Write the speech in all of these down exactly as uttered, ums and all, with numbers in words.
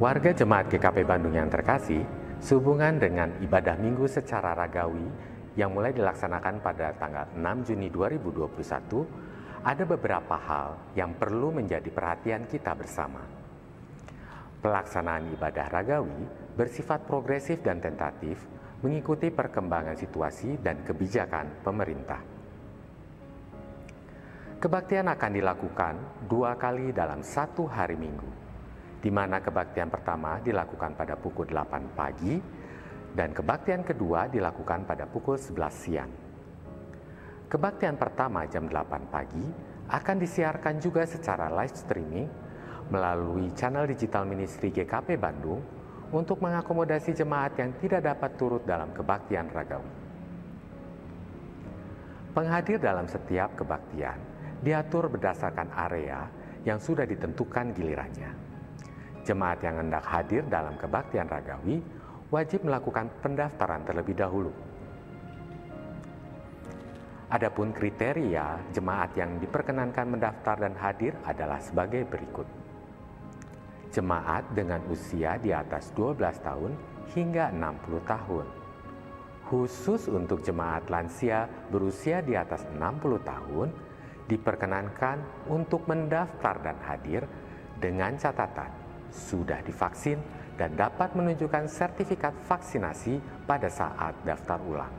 Warga jemaat G K P Bandung yang terkasih, sehubungan dengan ibadah minggu secara ragawi yang mulai dilaksanakan pada tanggal enam Juni dua ribu dua puluh satu, ada beberapa hal yang perlu menjadi perhatian kita bersama. Pelaksanaan ibadah ragawi bersifat progresif dan tentatif, mengikuti perkembangan situasi dan kebijakan pemerintah. Kebaktian akan dilakukan dua kali dalam satu hari minggu, di mana kebaktian pertama dilakukan pada pukul delapan pagi dan kebaktian kedua dilakukan pada pukul sebelas siang. Kebaktian pertama jam delapan pagi akan disiarkan juga secara live streaming melalui channel digital ministry G K P Bandung untuk mengakomodasi jemaat yang tidak dapat turut dalam kebaktian ragawi. Penghadir dalam setiap kebaktian diatur berdasarkan area yang sudah ditentukan gilirannya. Jemaat yang hendak hadir dalam kebaktian ragawi wajib melakukan pendaftaran terlebih dahulu. Adapun kriteria jemaat yang diperkenankan mendaftar dan hadir adalah sebagai berikut. Jemaat dengan usia di atas dua belas tahun hingga enam puluh tahun. Khusus untuk jemaat lansia berusia di atas enam puluh tahun diperkenankan untuk mendaftar dan hadir dengan catatan sudah divaksin dan dapat menunjukkan sertifikat vaksinasi pada saat daftar ulang.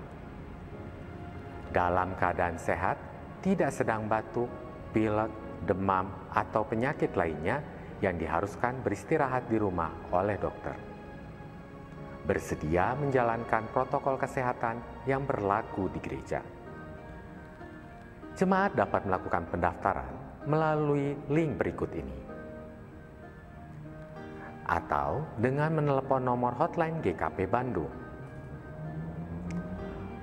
Dalam keadaan sehat, tidak sedang batuk, pilek, demam, atau penyakit lainnya yang diharuskan beristirahat di rumah oleh dokter. Bersedia menjalankan protokol kesehatan yang berlaku di gereja. Jemaat dapat melakukan pendaftaran melalui link berikut ini, atau dengan menelepon nomor hotline G K P Bandung.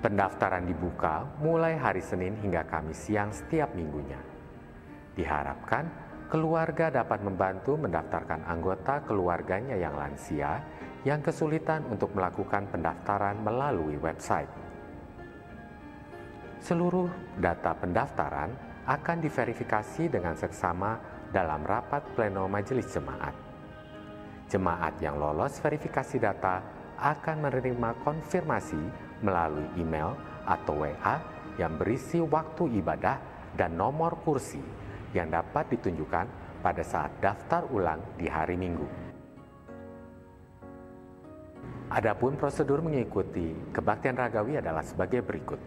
Pendaftaran dibuka mulai hari Senin hingga Kamis siang setiap minggunya. Diharapkan keluarga dapat membantu mendaftarkan anggota keluarganya yang lansia yang kesulitan untuk melakukan pendaftaran melalui website. Seluruh data pendaftaran akan diverifikasi dengan seksama dalam rapat pleno majelis jemaat. Jemaat yang lolos verifikasi data akan menerima konfirmasi melalui email atau W A yang berisi waktu ibadah dan nomor kursi yang dapat ditunjukkan pada saat daftar ulang di hari Minggu. Adapun prosedur mengikuti kebaktian ragawi adalah sebagai berikut.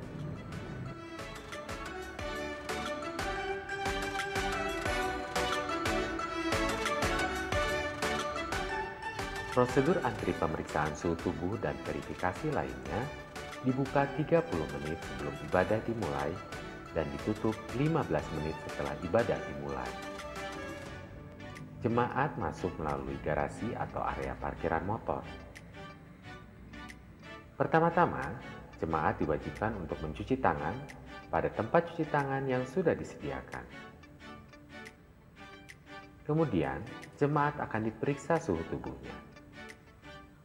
Prosedur antri pemeriksaan suhu tubuh dan verifikasi lainnya dibuka tiga puluh menit sebelum ibadah dimulai dan ditutup lima belas menit setelah ibadah dimulai. Jemaat masuk melalui garasi atau area parkiran motor. Pertama-tama, jemaat diwajibkan untuk mencuci tangan pada tempat cuci tangan yang sudah disediakan. Kemudian, jemaat akan diperiksa suhu tubuhnya.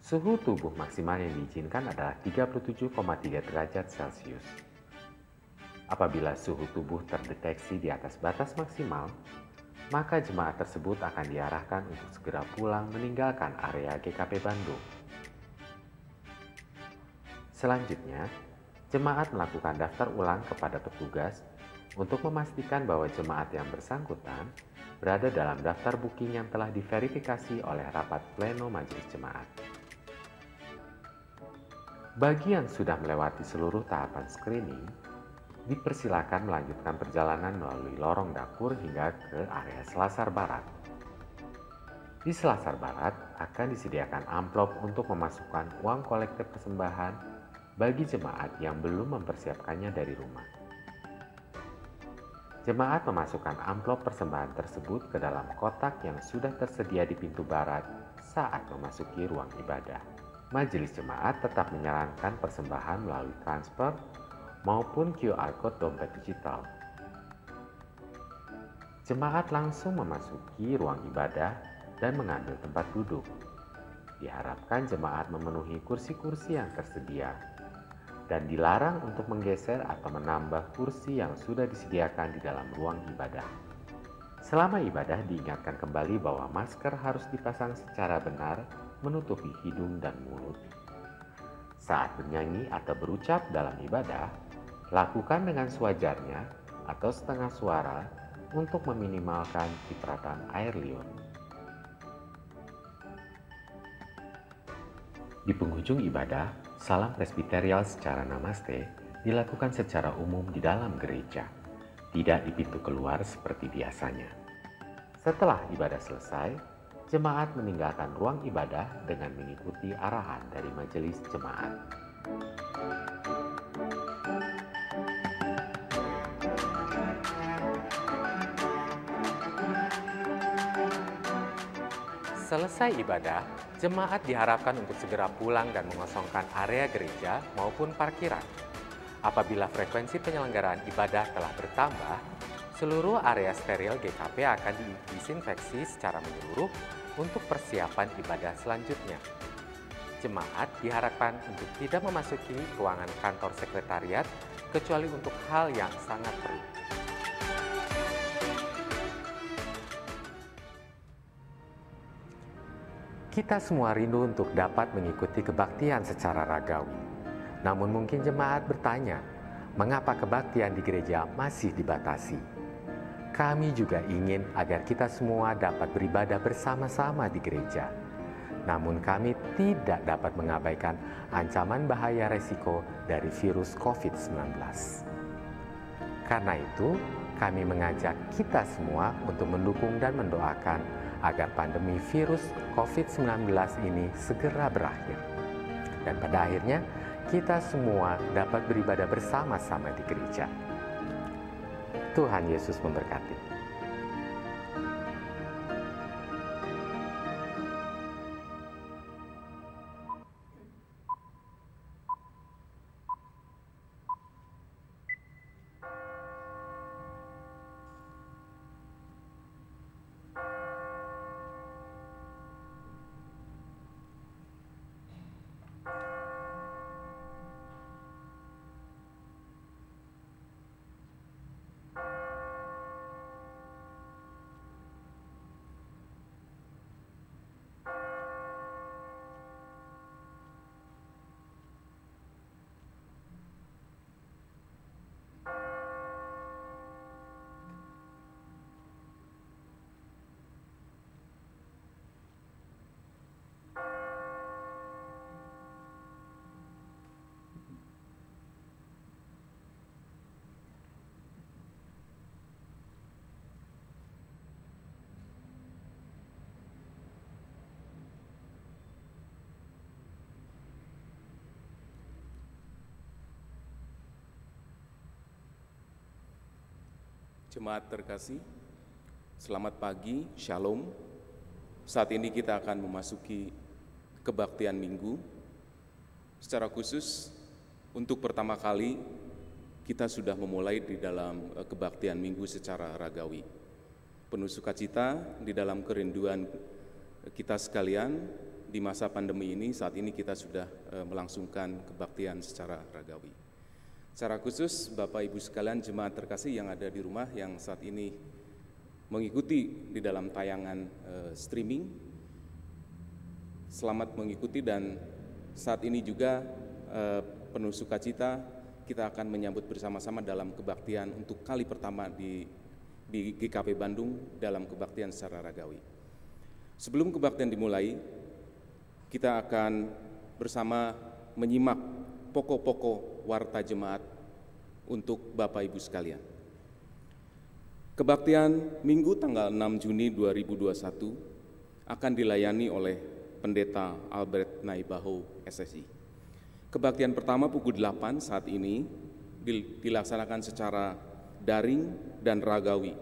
Suhu tubuh maksimal yang diizinkan adalah tiga puluh tujuh koma tiga derajat Celcius. Apabila suhu tubuh terdeteksi di atas batas maksimal, maka jemaat tersebut akan diarahkan untuk segera pulang meninggalkan area G K P Bandung. Selanjutnya, jemaat melakukan daftar ulang kepada petugas untuk memastikan bahwa jemaat yang bersangkutan berada dalam daftar booking yang telah diverifikasi oleh rapat pleno majelis jemaat. Bagi yang sudah melewati seluruh tahapan screening, dipersilakan melanjutkan perjalanan melalui lorong dapur hingga ke area selasar barat. Di selasar barat akan disediakan amplop untuk memasukkan uang kolekte persembahan bagi jemaat yang belum mempersiapkannya dari rumah. Jemaat memasukkan amplop persembahan tersebut ke dalam kotak yang sudah tersedia di pintu barat saat memasuki ruang ibadah. Majelis jemaat tetap menyarankan persembahan melalui transfer maupun Q R Code dompet digital. Jemaat langsung memasuki ruang ibadah dan mengambil tempat duduk. Diharapkan jemaat memenuhi kursi-kursi yang tersedia dan dilarang untuk menggeser atau menambah kursi yang sudah disediakan di dalam ruang ibadah. Selama ibadah diingatkan kembali bahwa masker harus dipasang secara benar, menutupi hidung dan mulut. Saat menyanyi atau berucap dalam ibadah, lakukan dengan sewajarnya atau setengah suara untuk meminimalkan cipratan air liur. Di penghujung ibadah, salam presbiterial secara namaste dilakukan secara umum di dalam gereja, tidak di pintu keluar seperti biasanya. Setelah ibadah selesai, jemaat meninggalkan ruang ibadah dengan mengikuti arahan dari majelis jemaat. Selesai ibadah, jemaat diharapkan untuk segera pulang dan mengosongkan area gereja maupun parkiran. Apabila frekuensi penyelenggaraan ibadah telah bertambah, seluruh area steril G K P akan didisinfeksi secara menyeluruh untuk persiapan ibadah selanjutnya. Jemaat diharapkan untuk tidak memasuki ruangan kantor sekretariat kecuali untuk hal yang sangat perlu. Kita semua rindu untuk dapat mengikuti kebaktian secara ragawi. Namun mungkin jemaat bertanya, mengapa kebaktian di gereja masih dibatasi? Kami juga ingin agar kita semua dapat beribadah bersama-sama di gereja. Namun kami tidak dapat mengabaikan ancaman bahaya resiko dari virus COVID sembilan belas. Karena itu, kami mengajak kita semua untuk mendukung dan mendoakan agar pandemi virus COVID sembilan belas ini segera berakhir. Dan pada akhirnya, kita semua dapat beribadah bersama-sama di gereja. Tuhan Yesus memberkati. Jemaat terkasih, selamat pagi, shalom. Saat ini kita akan memasuki kebaktian minggu. Secara khusus, untuk pertama kali kita sudah memulai di dalam kebaktian minggu secara ragawi. Penuh sukacita di dalam kerinduan kita sekalian di masa pandemi ini, saat ini kita sudah melangsungkan kebaktian secara ragawi. Secara khusus, Bapak Ibu sekalian jemaat terkasih yang ada di rumah yang saat ini mengikuti di dalam tayangan uh, streaming, selamat mengikuti, dan saat ini juga uh, penuh sukacita kita akan menyambut bersama-sama dalam kebaktian untuk kali pertama di, di G K P Bandung dalam kebaktian secara ragawi. Sebelum kebaktian dimulai, kita akan bersama menyimak pokok-pokok warta jemaat untuk Bapak Ibu sekalian. Kebaktian Minggu tanggal enam Juni dua ribu dua puluh satu akan dilayani oleh Pendeta Albert Naibaho S S I. Kebaktian pertama pukul delapan saat ini dilaksanakan secara daring dan ragawi.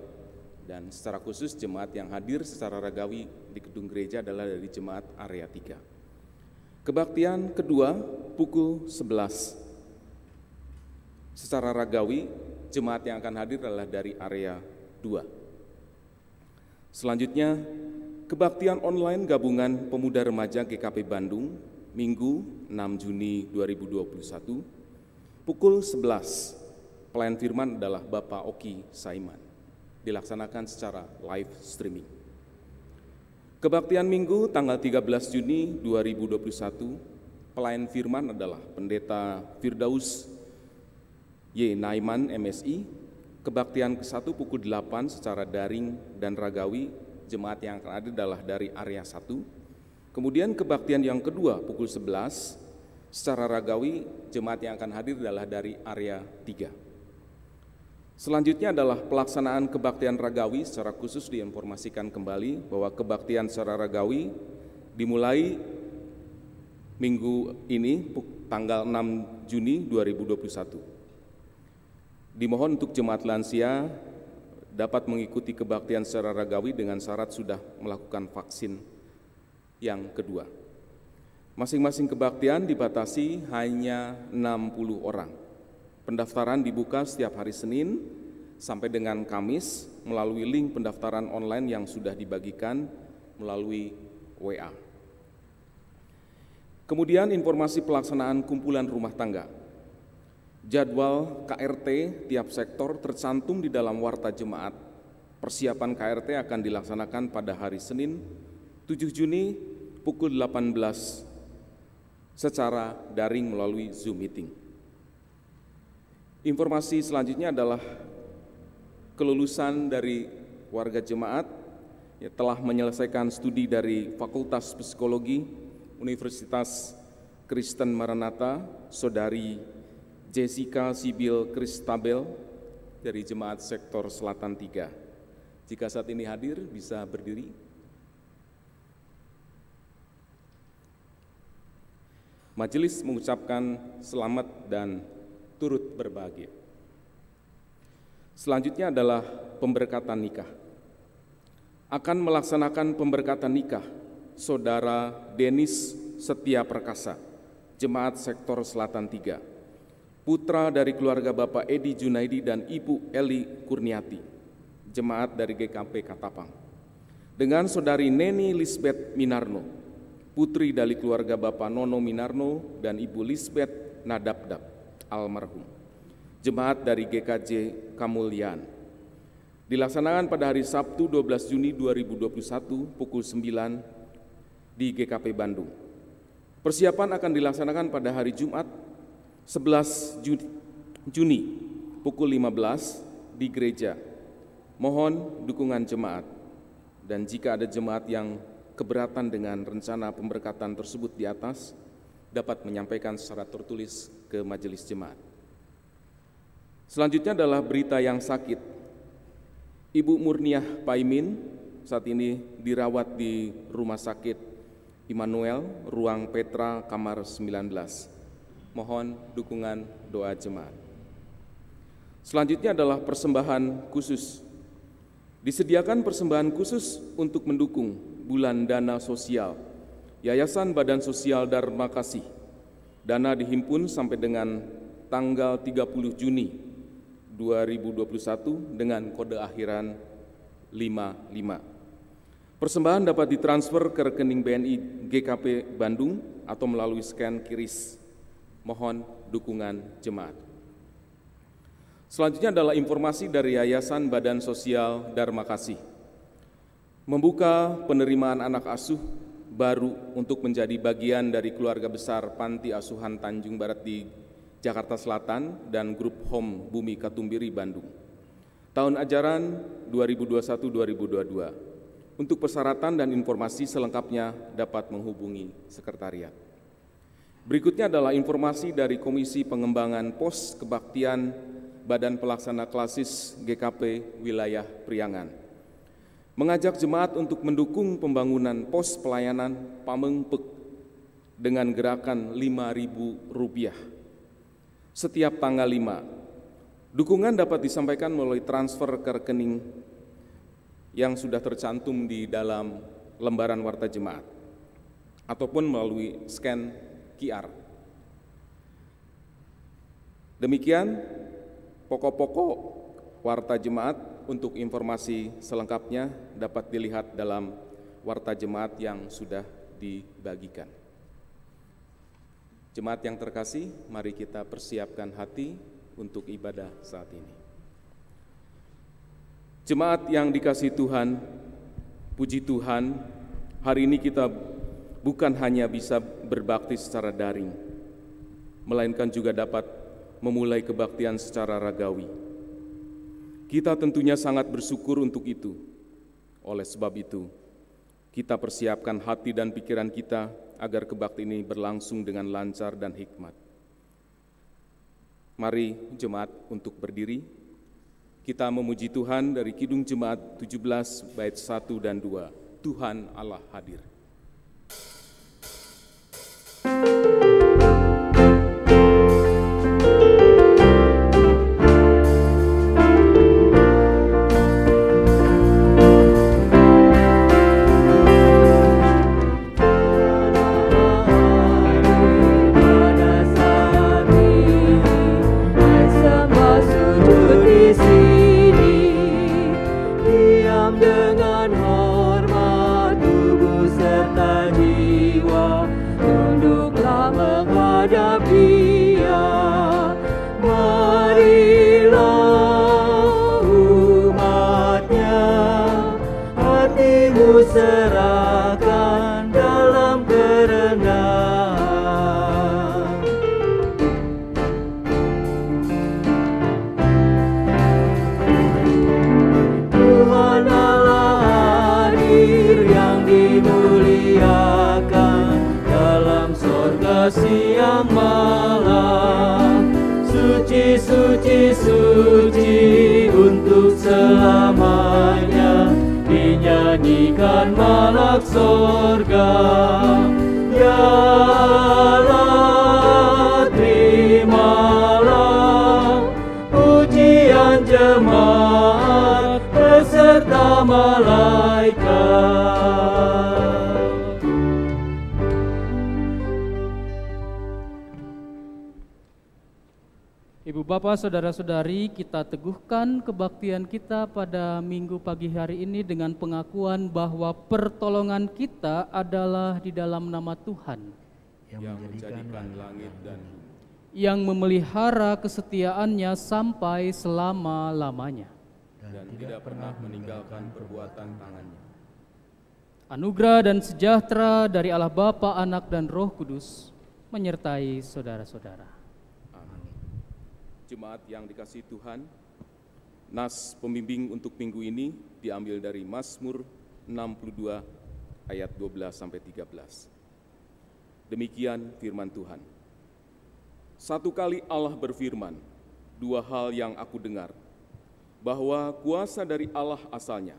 Dan secara khusus jemaat yang hadir secara ragawi di gedung gereja adalah dari jemaat area tiga. Kebaktian kedua pukul sebelas. Secara ragawi, jemaat yang akan hadir adalah dari area dua. Selanjutnya, kebaktian online gabungan pemuda remaja G K P Bandung, Minggu enam Juni dua ribu dua puluh satu, pukul sebelas. Pelayan firman adalah Bapak Oki Saiman. dilaksanakan secara live streaming. Kebaktian Minggu tanggal tiga belas Juni dua ribu dua puluh satu, pelayan firman adalah Pendeta Firdaus Y Naiman M Si, kebaktian ke satu pukul delapan secara daring dan ragawi, jemaat yang akan ada adalah dari area satu. Kemudian kebaktian yang kedua pukul sebelas secara ragawi, jemaat yang akan hadir adalah dari area tiga. Selanjutnya adalah pelaksanaan kebaktian ragawi, secara khusus diinformasikan kembali bahwa kebaktian secara ragawi dimulai minggu ini tanggal enam Juni dua ribu dua puluh satu. Dimohon untuk jemaat lansia dapat mengikuti kebaktian secara ragawi dengan syarat sudah melakukan vaksin yang kedua. Masing-masing kebaktian dibatasi hanya enam puluh orang. Pendaftaran dibuka setiap hari Senin sampai dengan Kamis melalui link pendaftaran online yang sudah dibagikan melalui W A. Kemudian informasi pelaksanaan kumpulan rumah tangga. Jadwal K R T tiap sektor tercantum di dalam warta jemaat. Persiapan K R T akan dilaksanakan pada hari Senin tujuh Juni pukul delapan belas secara daring melalui Zoom meeting. Informasi selanjutnya adalah kelulusan dari warga jemaat yang telah menyelesaikan studi dari Fakultas Psikologi Universitas Kristen Maranatha, Saudari Jessica Sibil Christabel dari Jemaat Sektor Selatan tiga. Jika saat ini hadir, bisa berdiri. Majelis mengucapkan selamat dan turut berbahagia. Selanjutnya adalah pemberkatan nikah. Akan melaksanakan pemberkatan nikah Saudara Denis Setia Perkasa, Jemaat Sektor Selatan tiga, putra dari keluarga Bapak Edi Junaidi dan Ibu Eli Kurniati, jemaat dari G K P Katapang, dengan Saudari Neni Lisbeth Minarno, putri dari keluarga Bapak Nono Minarno dan Ibu Lisbeth Nadabdab almarhum, jemaat dari G K J Kamulian. Dilaksanakan pada hari Sabtu dua belas Juni dua ribu dua puluh satu pukul sembilan di G K P Bandung. Persiapan akan dilaksanakan pada hari Jumat sebelas Juni pukul lima belas di gereja. Mohon dukungan jemaat, dan jika ada jemaat yang keberatan dengan rencana pemberkatan tersebut di atas, dapat menyampaikan secara tertulis ke majelis jemaat. Selanjutnya adalah berita yang sakit. Ibu Murniah Paimin saat ini dirawat di Rumah Sakit Immanuel, Ruang Petra, Kamar sembilan belas. Mohon dukungan doa jemaat. Selanjutnya adalah persembahan khusus. Disediakan persembahan khusus untuk mendukung Bulan Dana Sosial Yayasan Badan Sosial Dharma Kasih. Dana dihimpun sampai dengan tanggal tiga puluh Juni dua ribu dua puluh satu dengan kode akhiran lima puluh lima. Persembahan dapat ditransfer ke rekening B N I G K P Bandung atau melalui scan Kiris. Mohon dukungan jemaat. Selanjutnya adalah informasi dari Yayasan Badan Sosial Dharma Kasih. Membuka penerimaan anak asuh baru untuk menjadi bagian dari keluarga besar Panti Asuhan Tanjung Barat di Jakarta Selatan dan grup home Bumi Katumbiri Bandung. Tahun ajaran dua ribu dua puluh satu dua ribu dua puluh dua. Untuk persyaratan dan informasi selengkapnya dapat menghubungi sekretariat. Berikutnya adalah informasi dari Komisi Pengembangan Pos Kebaktian Badan Pelaksana Klasis G K P Wilayah Priangan. Mengajak jemaat untuk mendukung pembangunan pos pelayanan Pamengpek dengan gerakan lima ribu rupiah setiap tanggal lima. Dukungan dapat disampaikan melalui transfer ke rekening yang sudah tercantum di dalam lembaran warta jemaat ataupun melalui scan Q R. Demikian pokok-pokok warta jemaat. Untuk informasi selengkapnya dapat dilihat dalam warta jemaat yang sudah dibagikan. Jemaat yang terkasih, mari kita persiapkan hati untuk ibadah saat ini. Jemaat yang dikasihi Tuhan, puji Tuhan, hari ini kita bukan hanya bisa berbakti secara daring, melainkan juga dapat memulai kebaktian secara ragawi. Kita tentunya sangat bersyukur untuk itu. Oleh sebab itu, kita persiapkan hati dan pikiran kita agar kebaktian ini berlangsung dengan lancar dan hikmat. Mari jemaat untuk berdiri. Kita memuji Tuhan dari Kidung Jemaat tujuh belas, bait satu dan dua. Tuhan Allah hadir. Bapak, saudara-saudari, kita teguhkan kebaktian kita pada minggu pagi hari ini dengan pengakuan bahwa pertolongan kita adalah di dalam nama Tuhan yang menjadikan langit dan bumi, yang memelihara kesetiaannya sampai selama-lamanya dan tidak pernah meninggalkan perbuatan tangannya. Anugerah dan sejahtera dari Allah Bapa, Anak, dan Roh Kudus menyertai saudara-saudara. Jemaat yang dikasihi Tuhan, nas pembimbing untuk minggu ini diambil dari Mazmur enam puluh dua ayat dua belas sampai tiga belas. Demikian firman Tuhan. Satu kali Allah berfirman, dua hal yang aku dengar, bahwa kuasa dari Allah asalnya,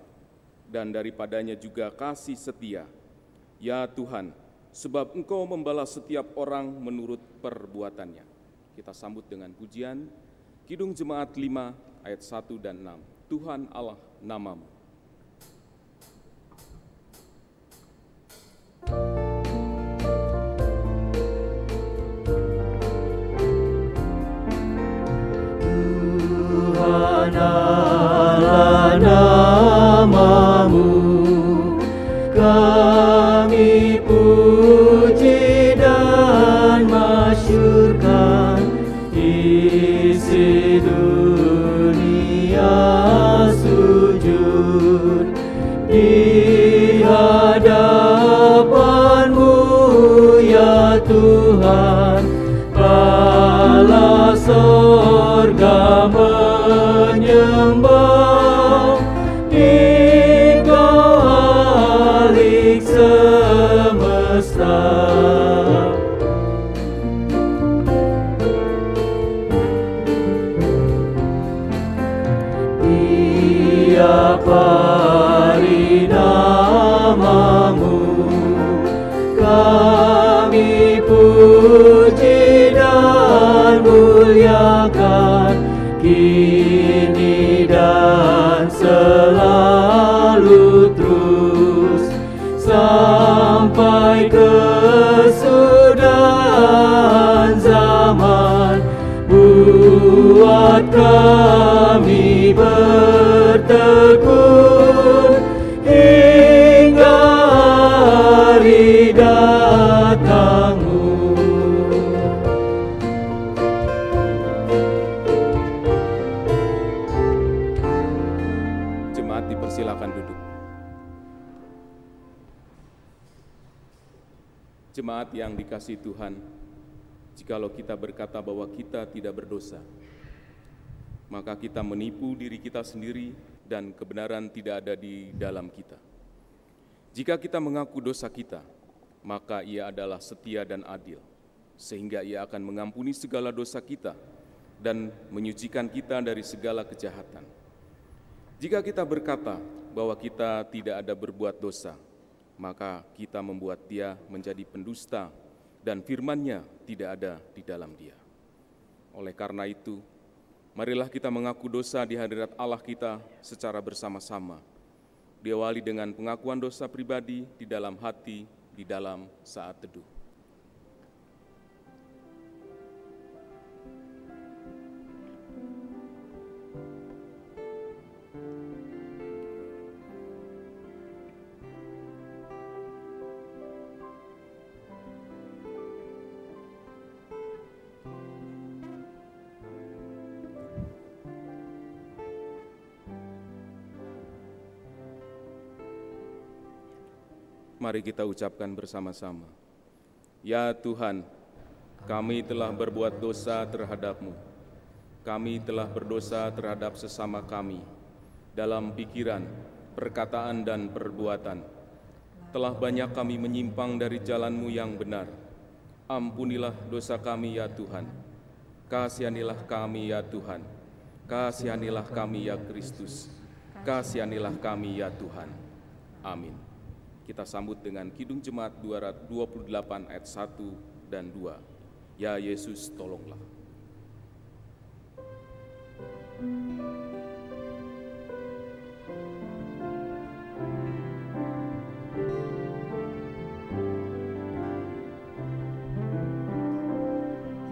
dan daripadanya juga kasih setia. Ya Tuhan, sebab Engkau membalas setiap orang menurut perbuatannya. Kita sambut dengan pujian Kidung Jemaat lima ayat satu dan enam. Tuhan Allah namamu. Tuhan Allah namamu, kami puji dan masyurkan isi dunia sujud di hadapan-Mu, ya Tuhan, Bala sorga menyembah Engkau, Alik semesta. Bari namamu, kami puji dan muliakan, kini dan selalu terus, sampai kesudahan zaman. Buat kami bertegur hingga hari datang-Mu. Jemaat Jemaat yang dikasihi Tuhan, jikalau kita berkata bahwa kita tidak berdosa, maka kita menipu diri kita sendiri dan kebenaran tidak ada di dalam kita. Jika kita mengaku dosa kita, maka Ia adalah setia dan adil, sehingga Ia akan mengampuni segala dosa kita dan menyucikan kita dari segala kejahatan. Jika kita berkata bahwa kita tidak ada berbuat dosa, maka kita membuat Dia menjadi pendusta dan firman-Nya tidak ada di dalam Dia. Oleh karena itu, marilah kita mengaku dosa di hadirat Allah kita secara bersama-sama, diawali dengan pengakuan dosa pribadi di dalam hati, di dalam saat teduh. Mari kita ucapkan bersama-sama. Ya Tuhan, kami telah berbuat dosa terhadap-Mu. Kami telah berdosa terhadap sesama kami, dalam pikiran, perkataan, dan perbuatan. Telah banyak kami menyimpang dari jalan-Mu yang benar. Ampunilah dosa kami, ya Tuhan. Kasihanilah kami, ya Tuhan. Kasihanilah kami, ya Kristus. Kasihanilah kami, ya Tuhan. Amin. Kita sambut dengan Kidung Jemaat dua ratus dua puluh delapan ayat satu dan dua. Ya Yesus, tolonglah.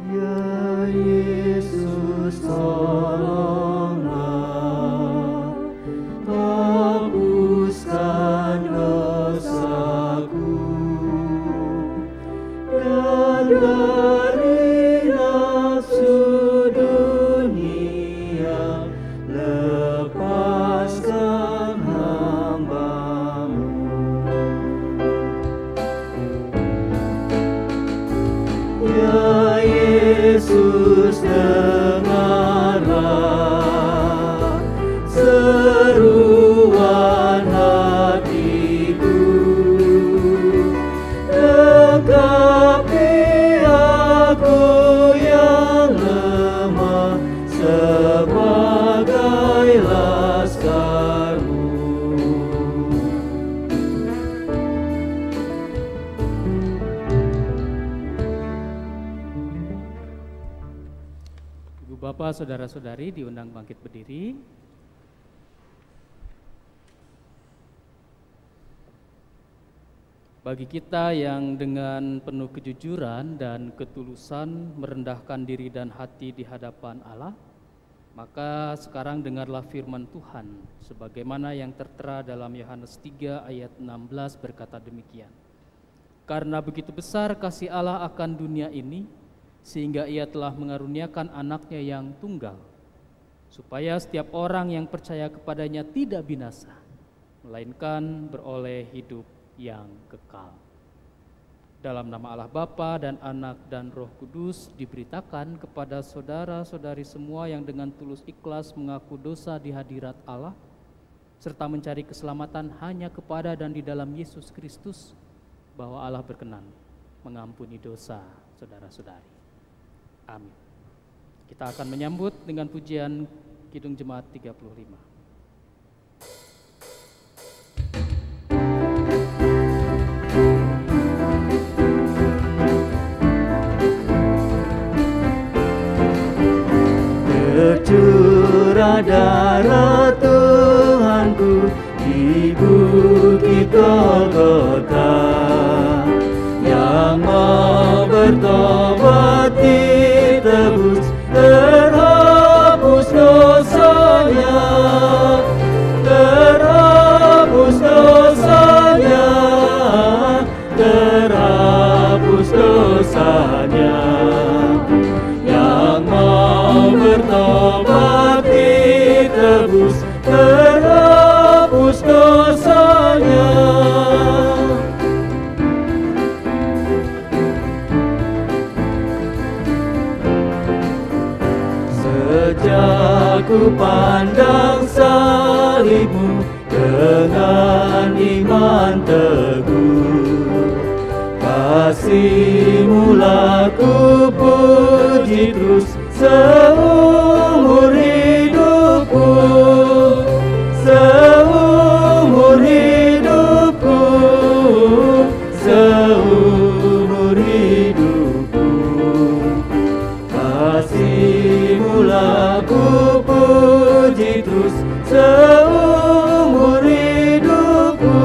Ya Yesus, tolonglah. Saudara-saudari diundang bangkit berdiri. Bagi kita yang dengan penuh kejujuran dan ketulusan merendahkan diri dan hati di hadapan Allah, maka sekarang dengarlah firman Tuhan sebagaimana yang tertera dalam Yohanes tiga ayat enam belas berkata demikian. Karena begitu besar kasih Allah akan dunia ini, sehingga Ia telah mengaruniakan anaknya yang tunggal, supaya setiap orang yang percaya kepadanya tidak binasa, melainkan beroleh hidup yang kekal. Dalam nama Allah Bapa dan Anak dan Roh Kudus diberitakan kepada saudara-saudari semua yang dengan tulus ikhlas mengaku dosa di hadirat Allah, serta mencari keselamatan hanya kepada dan di dalam Yesus Kristus, bahwa Allah berkenan mengampuni dosa saudara-saudari. Amin. Kita akan menyambut dengan pujian Kidung Jemaat tiga puluh lima. Tercurah darah Tuhanku di bukit Golgota, yang mau bertobat ditebus, terhapus dosanya, terhapus dosanya, terhapus dosanya, yang mau bertobat ditebus. Ku pandang salibmu dengan iman teguh, kasihmu lah ku puji terus seumur hidupku, seumur hidupku, seumur hidupku, kasihmu lah ku puji terus seumur hidupku.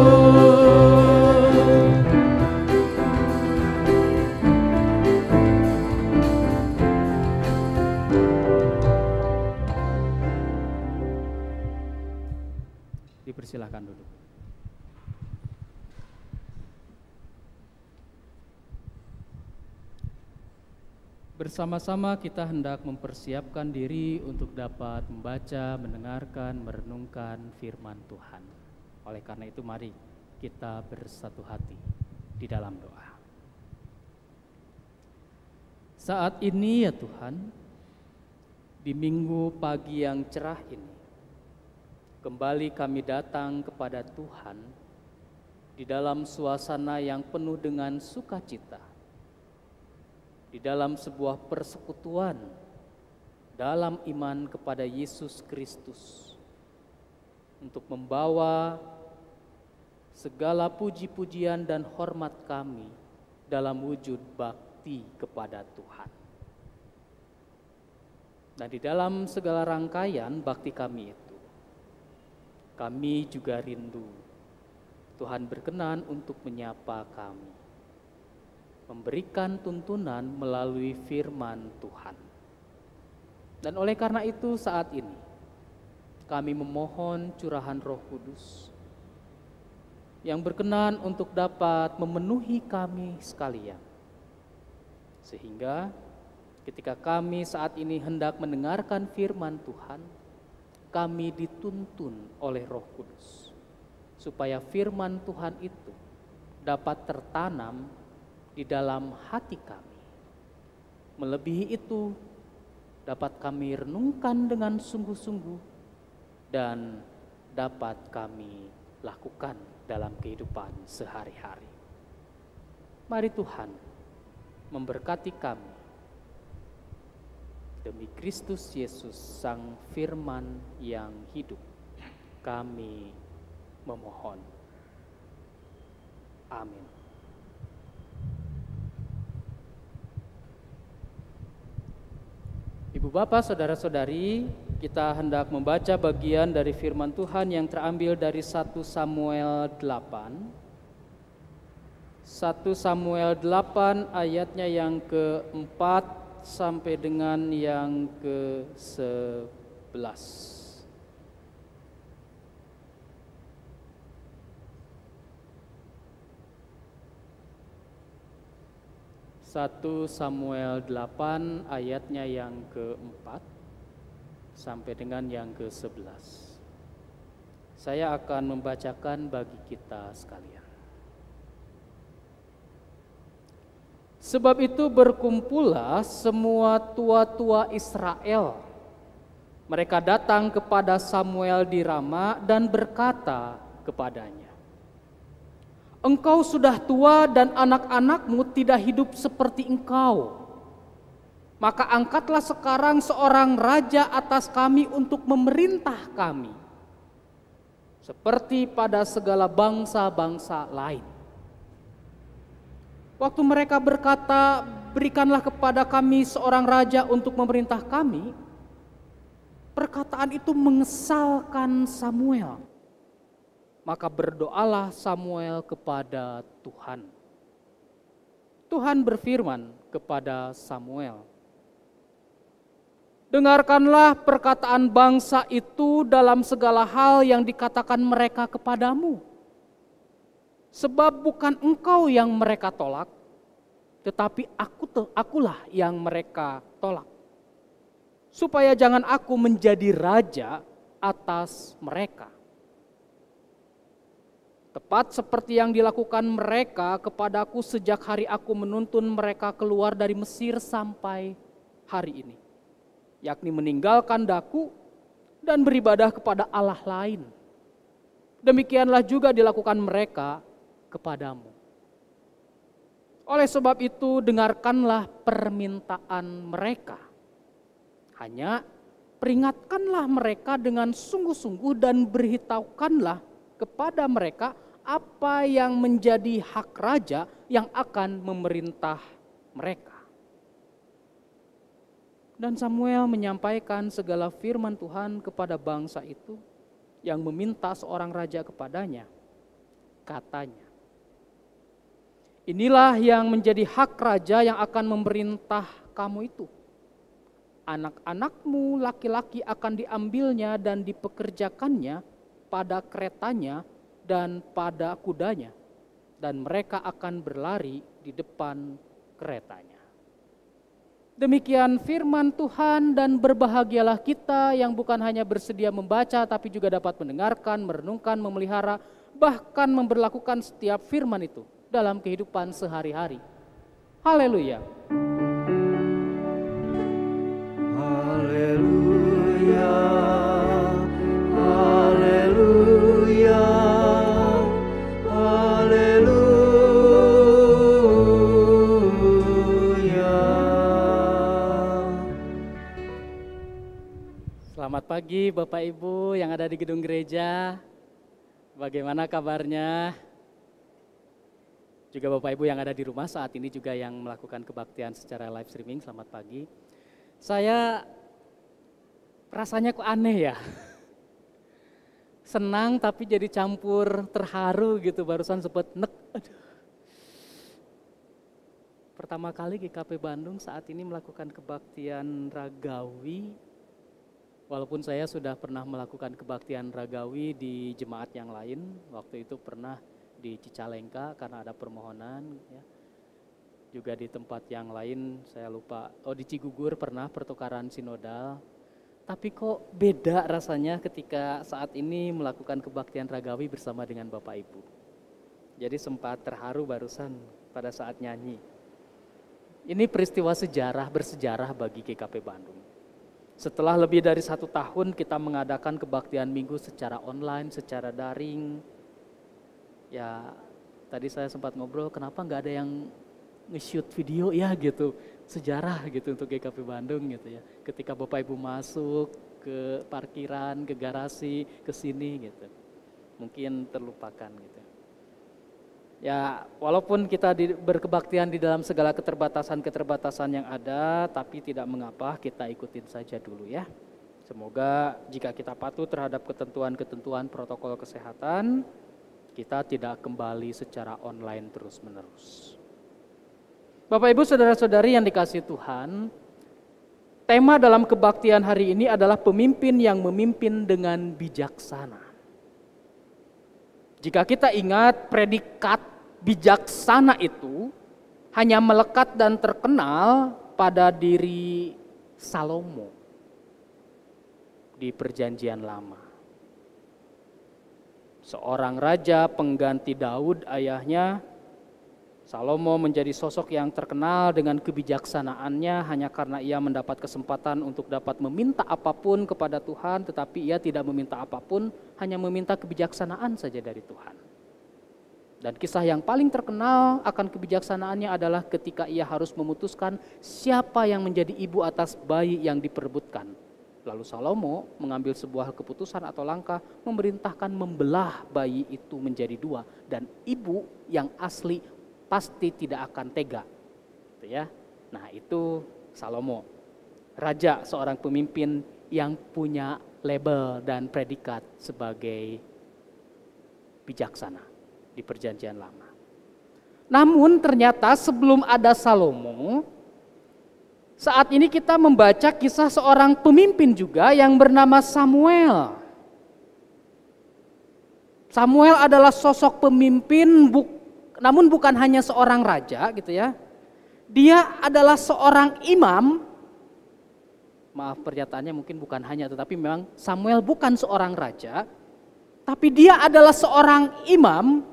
Dipersilahkan duduk. Bersama-sama kita hendak mempersiapkan diri untuk dapat membaca, mendengarkan, merenungkan firman Tuhan. Oleh karena itu mari kita bersatu hati di dalam doa. Saat ini ya Tuhan, di minggu pagi yang cerah ini, kembali kami datang kepada Tuhan di dalam suasana yang penuh dengan sukacita. Di dalam sebuah persekutuan, dalam iman kepada Yesus Kristus, untuk membawa segala puji-pujian dan hormat kami dalam wujud bakti kepada Tuhan. Dan di dalam segala rangkaian bakti kami itu, kami juga rindu Tuhan berkenan untuk menyapa kami, memberikan tuntunan melalui firman Tuhan. Dan oleh karena itu saat ini, kami memohon curahan Roh Kudus yang berkenan untuk dapat memenuhi kami sekalian. Sehingga ketika kami saat ini hendak mendengarkan firman Tuhan, kami dituntun oleh Roh Kudus, supaya firman Tuhan itu dapat tertanam di dalam hati kami. Melebihi itu, dapat kami renungkan dengan sungguh-sungguh dan dapat kami lakukan dalam kehidupan sehari-hari. Mari Tuhan memberkati kami. Demi Kristus Yesus, Sang Firman yang hidup, kami memohon. Amin. Ibu bapak, saudara-saudari, kita hendak membaca bagian dari firman Tuhan yang terambil dari satu Samuel delapan. satu Samuel delapan ayatnya yang keempat sampai dengan yang kesebelas. satu Samuel delapan ayatnya yang keempat sampai dengan yang kesebelas. Saya akan membacakan bagi kita sekalian. Sebab itu berkumpullah semua tua-tua Israel. Mereka datang kepada Samuel di Rama dan berkata kepadanya, "Engkau sudah tua dan anak-anakmu tidak hidup seperti engkau. Maka angkatlah sekarang seorang raja atas kami untuk memerintah kami, seperti pada segala bangsa-bangsa lain." Waktu mereka berkata, "Berikanlah kepada kami seorang raja untuk memerintah kami," perkataan itu mengesalkan Samuel. Maka berdoalah Samuel kepada Tuhan. Tuhan berfirman kepada Samuel, "Dengarkanlah perkataan bangsa itu dalam segala hal yang dikatakan mereka kepadamu. Sebab bukan engkau yang mereka tolak, tetapi aku, akulah yang mereka tolak. Supaya jangan aku menjadi raja atas mereka. Tepat seperti yang dilakukan mereka kepadaku sejak hari aku menuntun mereka keluar dari Mesir sampai hari ini. yakni meninggalkan daku dan beribadah kepada Allah lain. Demikianlah juga dilakukan mereka kepadamu. Oleh sebab itu dengarkanlah permintaan mereka. Hanya peringatkanlah mereka dengan sungguh-sungguh dan beritahukanlah kepada mereka apa yang menjadi hak raja yang akan memerintah mereka. Dan Samuel menyampaikan segala firman Tuhan kepada bangsa itu yang meminta seorang raja kepadanya, katanya, inilah yang menjadi hak raja yang akan memerintah kamu itu. Anak-anakmu laki-laki akan diambilnya dan dipekerjakannya pada keretanya dan pada kudanya. Dan mereka akan berlari di depan keretanya. Demikian firman Tuhan, dan berbahagialah kita yang bukan hanya bersedia membaca tapi juga dapat mendengarkan, merenungkan, memelihara, bahkan memberlakukan setiap firman itu dalam kehidupan sehari-hari. Haleluya. Haleluya. Haleluya. Haleluya. Selamat pagi Bapak Ibu yang ada di gedung gereja. Bagaimana kabarnya? Juga Bapak Ibu yang ada di rumah saat ini juga yang melakukan kebaktian secara live streaming, selamat pagi. Saya rasanya kok aneh ya, senang tapi jadi campur terharu gitu, barusan sempat nek. Aduh. Pertama kali G K P Bandung saat ini melakukan kebaktian ragawi, walaupun saya sudah pernah melakukan kebaktian ragawi di jemaat yang lain, waktu itu pernah di Cicalengka karena ada permohonan ya. Juga di tempat yang lain saya lupa, oh di Cigugur pernah pertukaran sinodal. Tapi kok beda rasanya ketika saat ini melakukan kebaktian ragawi bersama dengan Bapak Ibu. Jadi sempat terharu barusan pada saat nyanyi. Ini peristiwa sejarah bersejarah bagi G K P Bandung. Setelah lebih dari satu tahun kita mengadakan kebaktian minggu secara online, secara daring. Ya tadi saya sempat ngobrol, kenapa nggak ada yang nge-shoot video ya gitu, sejarah gitu untuk G K P Bandung gitu ya. Ketika Bapak Ibu masuk ke parkiran, ke garasi, ke sini gitu. Mungkin terlupakan gitu. Ya walaupun kita di, berkebaktian di dalam segala keterbatasan-keterbatasan yang ada, tapi tidak mengapa, kita ikutin saja dulu ya. Semoga jika kita patuh terhadap ketentuan-ketentuan protokol kesehatan, kita tidak kembali secara online terus-menerus. Bapak Ibu saudara-saudari yang dikasihi Tuhan, tema dalam kebaktian hari ini adalah pemimpin yang memimpin dengan bijaksana. Jika kita ingat predikat bijaksana itu hanya melekat dan terkenal pada diri Salomo di Perjanjian Lama. Seorang raja pengganti Daud ayahnya, Salomo menjadi sosok yang terkenal dengan kebijaksanaannya hanya karena ia mendapat kesempatan untuk dapat meminta apapun kepada Tuhan, tetapi ia tidak meminta apapun, hanya meminta kebijaksanaan saja dari Tuhan. Dan kisah yang paling terkenal akan kebijaksanaannya adalah ketika ia harus memutuskan siapa yang menjadi ibu atas bayi yang diperebutkan. Lalu Salomo mengambil sebuah keputusan atau langkah memerintahkan membelah bayi itu menjadi dua. Dan ibu yang asli pasti tidak akan tega. Gitu ya. Nah itu Salomo, raja seorang pemimpin yang punya label dan predikat sebagai bijaksana di Perjanjian Lama. Namun ternyata sebelum ada Salomo, saat ini kita membaca kisah seorang pemimpin juga yang bernama Samuel. Samuel adalah sosok pemimpin, bu, namun bukan hanya seorang raja gitu ya. Dia adalah seorang imam. Maaf pernyataannya mungkin bukan hanya, tetapi memang Samuel bukan seorang raja. Tapi dia adalah seorang imam,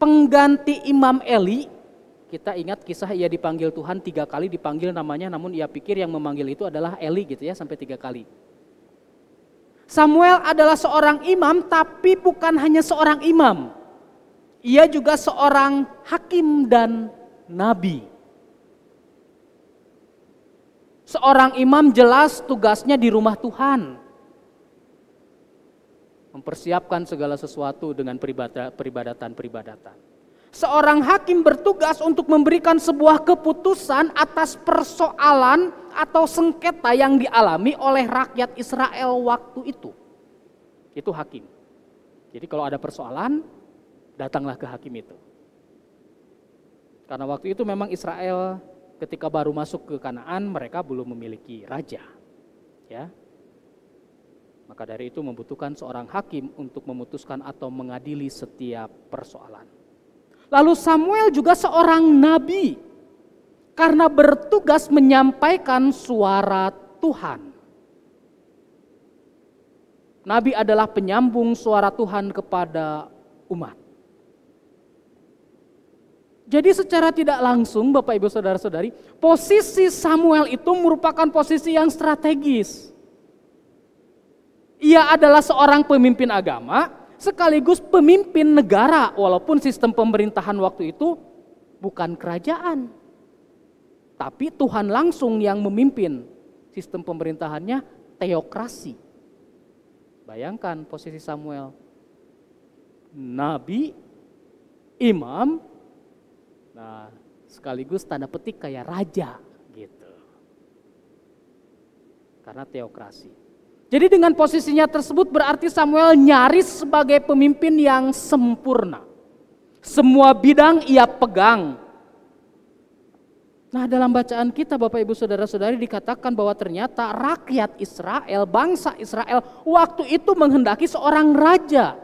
pengganti Imam Eli kita ingat kisah ia dipanggil Tuhan tiga kali dipanggil namanya, namun ia pikir yang memanggil itu adalah Eli gitu ya, sampai tiga kali. Samuel adalah seorang imam, tapi bukan hanya seorang imam. Ia juga seorang hakim dan nabi. Seorang imam jelas tugasnya di rumah Tuhan. Mempersiapkan segala sesuatu dengan peribadatan-peribadatan. Seorang hakim bertugas untuk memberikan sebuah keputusan atas persoalan atau sengketa yang dialami oleh rakyat Israel waktu itu. Itu hakim. Jadi kalau ada persoalan, datanglah ke hakim itu. Karena waktu itu memang Israel ketika baru masuk ke Kanaan mereka belum memiliki raja. Ya. Maka dari itu membutuhkan seorang hakim untuk memutuskan atau mengadili setiap persoalan. Lalu Samuel juga seorang nabi karena bertugas menyampaikan suara Tuhan. Nabi adalah penyambung suara Tuhan kepada umat. Jadi secara tidak langsung Bapak Ibu Saudara-saudari, posisi Samuel itu merupakan posisi yang strategis. Ia adalah seorang pemimpin agama sekaligus pemimpin negara, walaupun sistem pemerintahan waktu itu bukan kerajaan. Tapi Tuhan langsung yang memimpin sistem pemerintahannya, teokrasi. Bayangkan posisi Samuel, nabi, imam, nah, sekaligus tanda petik kayak raja gitu. Karena teokrasi. Jadi dengan posisinya tersebut berarti Samuel nyaris sebagai pemimpin yang sempurna. Semua bidang ia pegang. Nah, dalam bacaan kita Bapak Ibu Saudara-saudari dikatakan bahwa ternyata rakyat Israel, bangsa Israel waktu itu menghendaki seorang raja.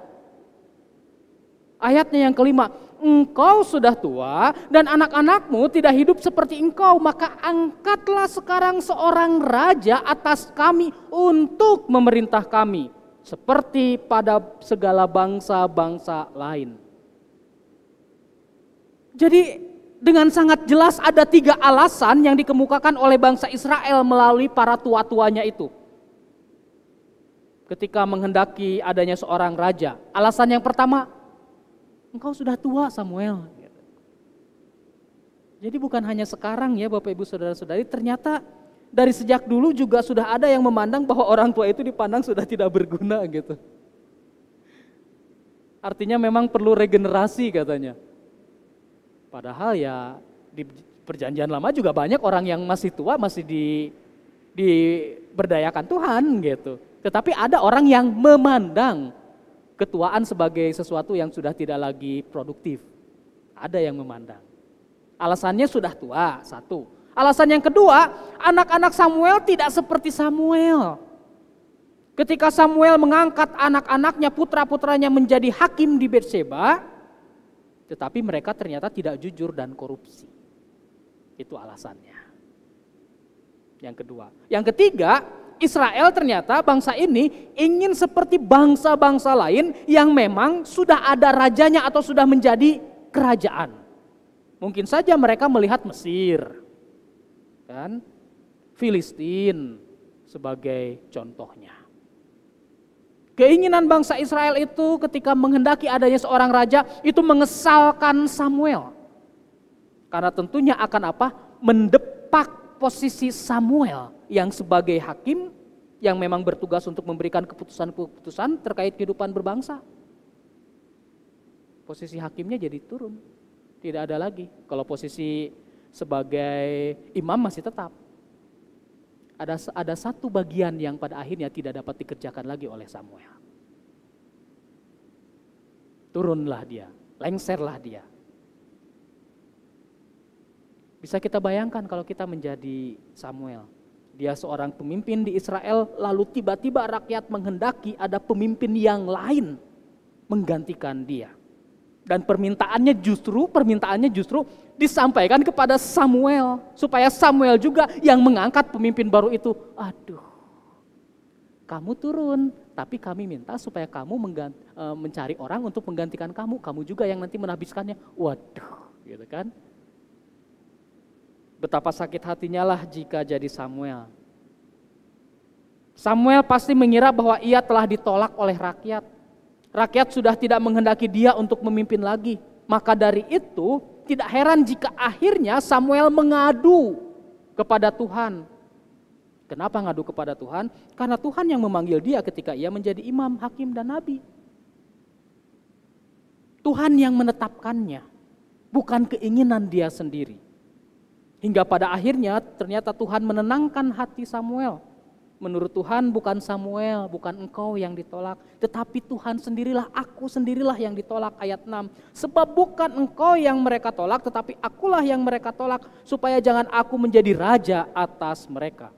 Ayatnya yang kelima, engkau sudah tua dan anak-anakmu tidak hidup seperti engkau, maka angkatlah sekarang seorang raja atas kami untuk memerintah kami seperti pada segala bangsa-bangsa lain. Jadi dengan sangat jelas ada tiga alasan yang dikemukakan oleh bangsa Israel melalui para tua-tuanya itu ketika menghendaki adanya seorang raja. Alasan yang pertama, engkau sudah tua Samuel. Jadi bukan hanya sekarang ya Bapak Ibu Saudara-saudari, ternyata dari sejak dulu juga sudah ada yang memandang bahwa orang tua itu dipandang sudah tidak berguna gitu. Artinya memang perlu regenerasi katanya. Padahal ya di perjanjian lama juga banyak orang yang masih tua masih di diberdayakan Tuhan gitu. Tetapi ada orang yang memandang ketuaan sebagai sesuatu yang sudah tidak lagi produktif. Ada yang memandang. Alasannya sudah tua, satu. Alasan yang kedua, anak-anak Samuel tidak seperti Samuel. Ketika Samuel mengangkat anak-anaknya, putra-putranya menjadi hakim di Betseba, tetapi mereka ternyata tidak jujur dan korupsi. Itu alasannya. Yang kedua. Yang ketiga, Israel ternyata bangsa ini ingin seperti bangsa-bangsa lain yang memang sudah ada rajanya atau sudah menjadi kerajaan. Mungkin saja mereka melihat Mesir, kan, Filistin sebagai contohnya. Keinginan bangsa Israel itu ketika menghendaki adanya seorang raja itu mengesalkan Samuel. Karena tentunya akan apa? Mendepak posisi Samuel yang sebagai hakim, yang memang bertugas untuk memberikan keputusan-keputusan terkait kehidupan berbangsa. Posisi hakimnya jadi turun, tidak ada lagi. Kalau posisi sebagai imam masih tetap. Ada, ada satu bagian yang pada akhirnya tidak dapat dikerjakan lagi oleh Samuel. Turunlah dia, lengserlah dia. Bisa kita bayangkan kalau kita menjadi Samuel. Dia seorang pemimpin di Israel, lalu tiba-tiba rakyat menghendaki ada pemimpin yang lain menggantikan dia. Dan permintaannya justru, permintaannya justru disampaikan kepada Samuel. Supaya Samuel juga yang mengangkat pemimpin baru itu. Aduh, kamu turun, tapi kami minta supaya kamu mengganti, mencari orang untuk menggantikan kamu. Kamu juga yang nanti menghabiskannya. Waduh, gitu kan. Betapa sakit hatinya lah jika jadi Samuel. Samuel pasti mengira bahwa ia telah ditolak oleh rakyat. Rakyat sudah tidak menghendaki dia untuk memimpin lagi. Maka dari itu tidak heran jika akhirnya Samuel mengadu kepada Tuhan. Kenapa ngadu kepada Tuhan? Karena Tuhan yang memanggil dia ketika ia menjadi imam, hakim, dan nabi. Tuhan yang menetapkannya, bukan keinginan dia sendiri. Hingga pada akhirnya ternyata Tuhan menenangkan hati Samuel. Menurut Tuhan bukan Samuel, bukan engkau yang ditolak, tetapi Tuhan sendirilah, aku sendirilah yang ditolak, ayat enam. Sebab bukan engkau yang mereka tolak, tetapi akulah yang mereka tolak, supaya jangan aku menjadi raja atas mereka.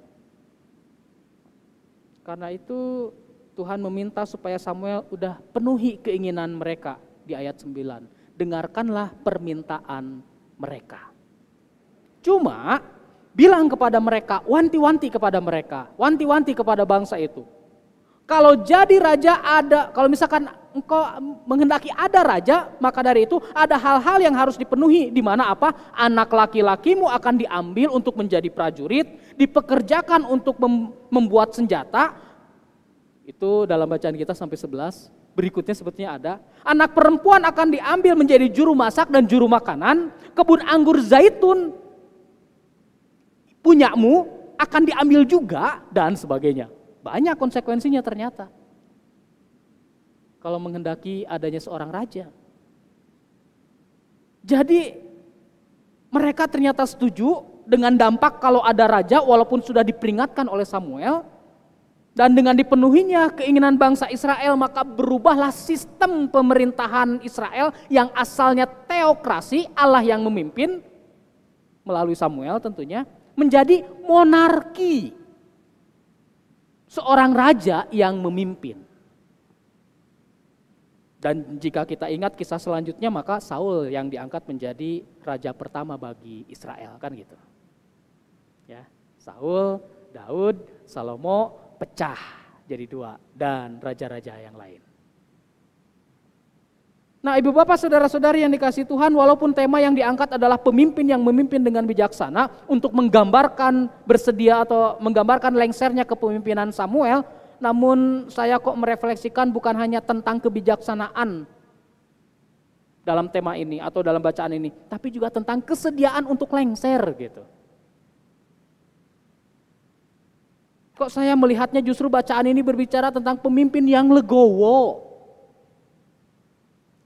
Karena itu Tuhan meminta supaya Samuel udah penuhi keinginan mereka di ayat sembilan. Dengarkanlah permintaan mereka. Cuma bilang kepada mereka, wanti-wanti kepada mereka, wanti-wanti kepada bangsa itu. Kalau jadi raja ada, kalau misalkan engkau menghendaki ada raja, maka dari itu ada hal-hal yang harus dipenuhi. Di mana apa? Anak laki-lakimu akan diambil untuk menjadi prajurit, dipekerjakan untuk membuat senjata. Itu dalam bacaan kita sampai sebelas. Berikutnya sebetulnya ada. Anak perempuan akan diambil menjadi juru masak dan juru makanan. Kebun anggur zaitun punyamu akan diambil juga, dan sebagainya. Banyak konsekuensinya ternyata. Kalau menghendaki adanya seorang raja. Jadi mereka ternyata setuju dengan dampak kalau ada raja walaupun sudah diperingatkan oleh Samuel. Dan dengan dipenuhinya keinginan bangsa Israel, maka berubahlah sistem pemerintahan Israel yang asalnya teokrasi, Allah yang memimpin melalui Samuel tentunya, menjadi monarki. Seorang raja yang memimpin. Dan jika kita ingat kisah selanjutnya, maka Saul yang diangkat menjadi raja pertama bagi Israel, kan gitu. Ya, Saul, Daud, Salomo pecah jadi dua, dan raja-raja yang lain. Nah, ibu bapak, saudara-saudari yang dikasihi Tuhan, walaupun tema yang diangkat adalah pemimpin yang memimpin dengan bijaksana untuk menggambarkan bersedia atau menggambarkan lengsernya kepemimpinan Samuel, namun saya kok merefleksikan bukan hanya tentang kebijaksanaan dalam tema ini atau dalam bacaan ini, tapi juga tentang kesediaan untuk lengser gitu. Kok saya melihatnya justru bacaan ini berbicara tentang pemimpin yang legowo.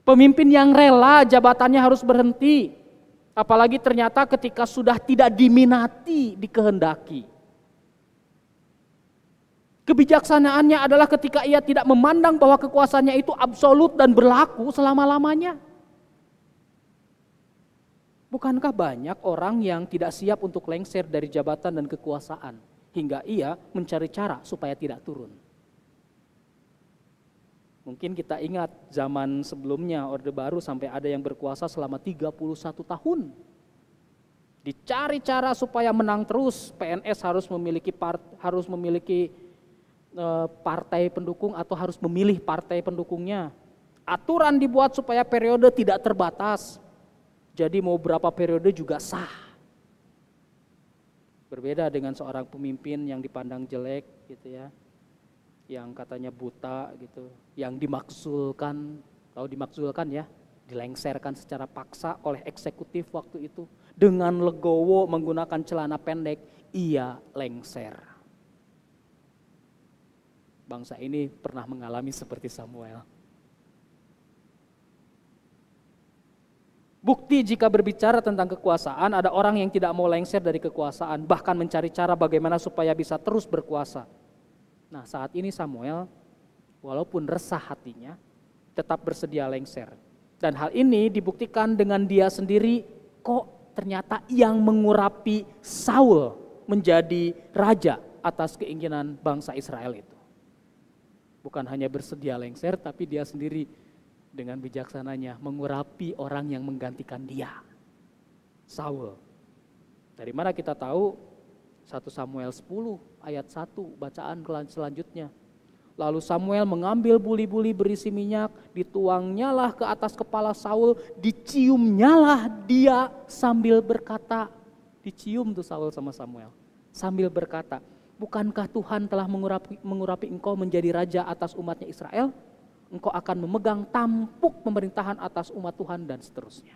Pemimpin yang rela jabatannya harus berhenti. Apalagi ternyata ketika sudah tidak diminati, dikehendaki. Kebijaksanaannya adalah ketika ia tidak memandang bahwa kekuasaannya itu absolut dan berlaku selama-lamanya. Bukankah banyak orang yang tidak siap untuk lengser dari jabatan dan kekuasaan, hingga ia mencari cara supaya tidak turun. Mungkin kita ingat zaman sebelumnya Orde Baru sampai ada yang berkuasa selama tiga puluh satu tahun. Dicari cara supaya menang terus, P N S harus memiliki part, harus memiliki e, partai pendukung atau harus memilih partai pendukungnya. Aturan dibuat supaya periode tidak terbatas. Jadi mau berapa periode juga sah. Berbeda dengan seorang pemimpin yang dipandang jelek gitu ya. Yang katanya buta gitu, yang dimaksulkan, kalau dimaksulkan ya, dilengserkan secara paksa oleh eksekutif waktu itu. Dengan legowo menggunakan celana pendek, ia lengser. Bangsa ini pernah mengalami seperti Samuel. Bukti jika berbicara tentang kekuasaan, ada orang yang tidak mau lengser dari kekuasaan, bahkan mencari cara bagaimana supaya bisa terus berkuasa. Nah, saat ini Samuel walaupun resah hatinya tetap bersedia lengser. Dan hal ini dibuktikan dengan dia sendiri, kok ternyata yang mengurapi Saul menjadi raja atas keinginan bangsa Israel itu. Bukan hanya bersedia lengser, tapi dia sendiri dengan bijaksananya mengurapi orang yang menggantikan dia, Saul. Dari mana kita tahu? satu Samuel sepuluh ayat satu bacaan selanjutnya. Lalu Samuel mengambil buli-buli berisi minyak, dituangnyalah ke atas kepala Saul, diciumnyalah dia sambil berkata, dicium tuh Saul sama Samuel, sambil berkata, bukankah Tuhan telah mengurapi, mengurapi engkau menjadi raja atas umatnya Israel? Engkau akan memegang tampuk pemerintahan atas umat Tuhan, dan seterusnya.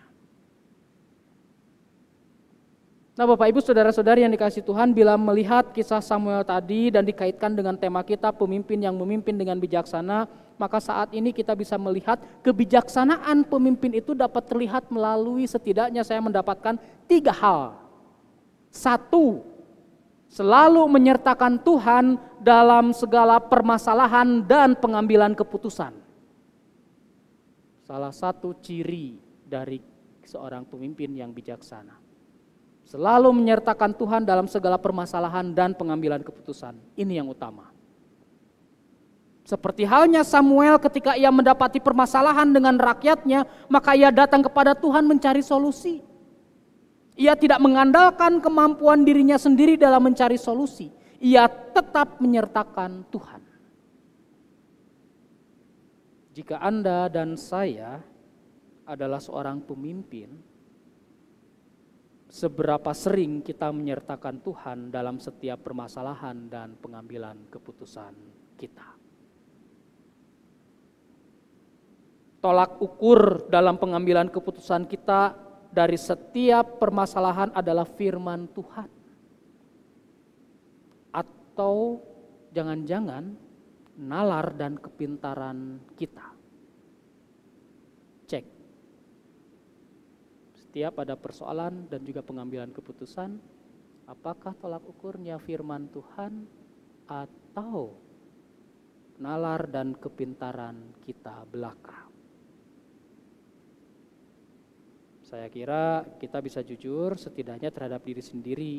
Nah Bapak Ibu Saudara-saudari yang dikasihi Tuhan, bila melihat kisah Samuel tadi dan dikaitkan dengan tema kita pemimpin yang memimpin dengan bijaksana, maka saat ini kita bisa melihat kebijaksanaan pemimpin itu dapat terlihat melalui setidaknya saya mendapatkan tiga hal. Satu, selalu menyertakan Tuhan dalam segala permasalahan dan pengambilan keputusan. Salah satu ciri dari seorang pemimpin yang bijaksana. Selalu menyertakan Tuhan dalam segala permasalahan dan pengambilan keputusan. Ini yang utama. Seperti halnya Samuel ketika ia mendapati permasalahan dengan rakyatnya, maka ia datang kepada Tuhan mencari solusi. Ia tidak mengandalkan kemampuan dirinya sendiri dalam mencari solusi. Ia tetap menyertakan Tuhan. Jika Anda dan saya adalah seorang pemimpin, seberapa sering kita menyertakan Tuhan dalam setiap permasalahan dan pengambilan keputusan kita. Tolak ukur dalam pengambilan keputusan kita dari setiap permasalahan adalah firman Tuhan. Atau jangan-jangan nalar dan kepintaran kita. Cek. Setiap ada persoalan dan juga pengambilan keputusan, apakah tolak ukurnya firman Tuhan atau nalar dan kepintaran kita belaka? Saya kira kita bisa jujur setidaknya terhadap diri sendiri,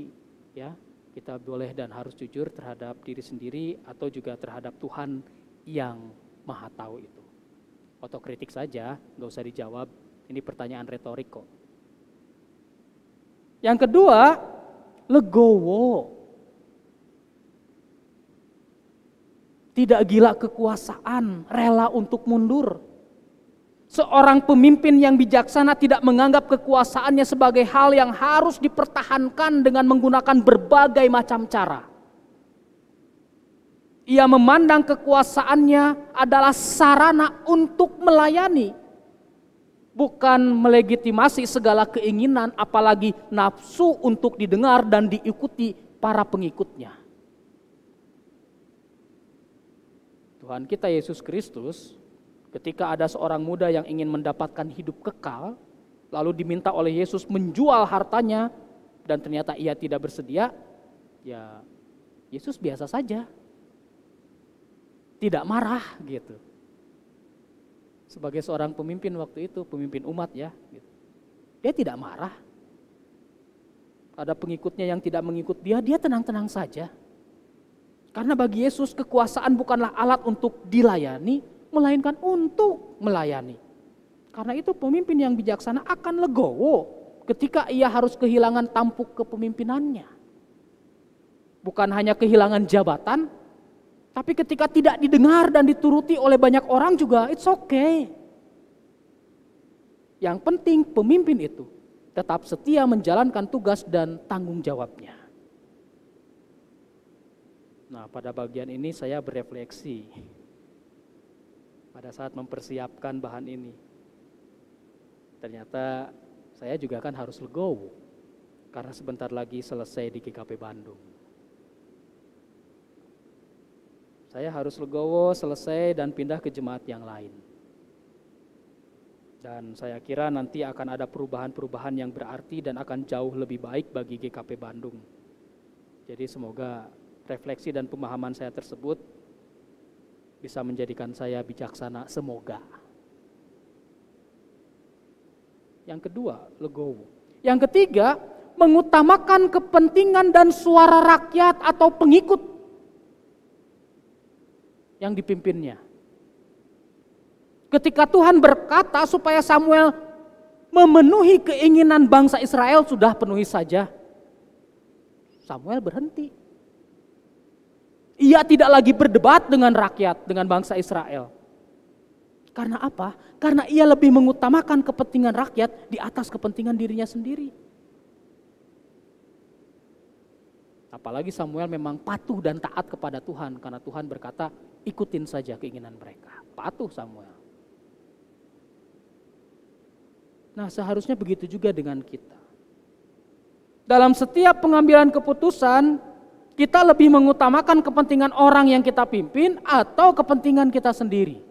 ya. Kita boleh dan harus jujur terhadap diri sendiri atau juga terhadap Tuhan yang Maha Tahu itu. Otokritik saja, nggak usah dijawab. Ini pertanyaan retorik kok. Yang kedua, legowo. Tidak gila kekuasaan, rela untuk mundur. Seorang pemimpin yang bijaksana tidak menganggap kekuasaannya sebagai hal yang harus dipertahankan dengan menggunakan berbagai macam cara. Ia memandang kekuasaannya adalah sarana untuk melayani. Bukan melegitimasi segala keinginan, apalagi nafsu untuk didengar dan diikuti para pengikutnya. Tuhan kita Yesus Kristus, ketika ada seorang muda yang ingin mendapatkan hidup kekal, lalu diminta oleh Yesus menjual hartanya, dan ternyata ia tidak bersedia, ya Yesus biasa saja. Tidak marah gitu. Sebagai seorang pemimpin waktu itu, pemimpin umat ya, dia tidak marah. Ada pengikutnya yang tidak mengikut dia, dia tenang-tenang saja. Karena bagi Yesus kekuasaan bukanlah alat untuk dilayani, melainkan untuk melayani. Karena itu pemimpin yang bijaksana akan legowo ketika ia harus kehilangan tampuk kepemimpinannya. Bukan hanya kehilangan jabatan, tapi ketika tidak didengar dan dituruti oleh banyak orang juga, it's okay. Yang penting pemimpin itu tetap setia menjalankan tugas dan tanggung jawabnya. Nah, pada bagian ini saya berefleksi pada saat mempersiapkan bahan ini. Ternyata saya juga kan harus legowo karena sebentar lagi selesai di G K P Bandung. Saya harus legowo, selesai, dan pindah ke jemaat yang lain. Dan saya kira nanti akan ada perubahan-perubahan yang berarti dan akan jauh lebih baik bagi G K P Bandung. Jadi semoga refleksi dan pemahaman saya tersebut bisa menjadikan saya bijaksana, semoga. Yang kedua, legowo. Yang ketiga, mengutamakan kepentingan dan suara rakyat atau pengikut yang dipimpinnya. Ketika Tuhan berkata supaya Samuel memenuhi keinginan bangsa Israel, sudah penuhi saja. Samuel berhenti. Ia tidak lagi berdebat dengan rakyat, dengan bangsa Israel. Karena apa? Karena ia lebih mengutamakan kepentingan rakyat di atas kepentingan dirinya sendiri. Apalagi Samuel memang patuh dan taat kepada Tuhan, karena Tuhan berkata, ikutin saja keinginan mereka. Patuh Samuel. Nah, seharusnya begitu juga dengan kita. Dalam setiap pengambilan keputusan, kita lebih mengutamakan kepentingan orang yang kita pimpin atau kepentingan kita sendiri.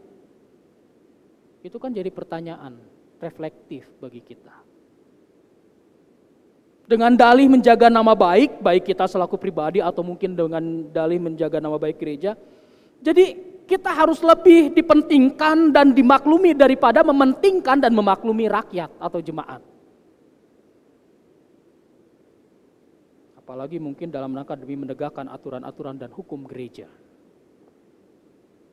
Itu kan jadi pertanyaan reflektif bagi kita. Dengan dalih menjaga nama baik, baik kita selaku pribadi atau mungkin dengan dalih menjaga nama baik gereja. Jadi kita harus lebih dipentingkan dan dimaklumi daripada mementingkan dan memaklumi rakyat atau jemaat. Apalagi mungkin dalam rangka demi menegakkan aturan-aturan dan hukum gereja.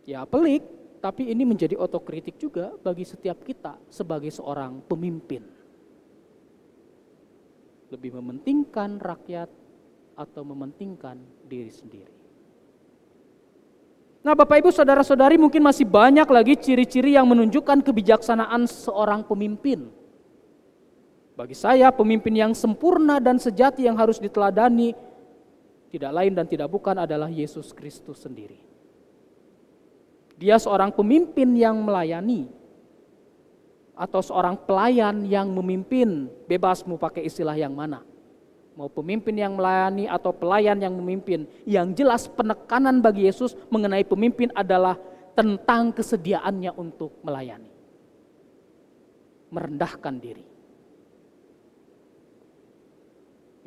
Ya pelik, tapi ini menjadi otokritik juga bagi setiap kita sebagai seorang pemimpin. Lebih mementingkan rakyat atau mementingkan diri sendiri. Nah, Bapak Ibu Saudara-saudari, mungkin masih banyak lagi ciri-ciri yang menunjukkan kebijaksanaan seorang pemimpin. Bagi saya, pemimpin yang sempurna dan sejati yang harus diteladani tidak lain dan tidak bukan adalah Yesus Kristus sendiri. Dia seorang pemimpin yang melayani, atau seorang pelayan yang memimpin, bebas mau pakai istilah yang mana. Mau pemimpin yang melayani atau pelayan yang memimpin. Yang jelas penekanan bagi Yesus mengenai pemimpin adalah tentang kesediaannya untuk melayani. Merendahkan diri.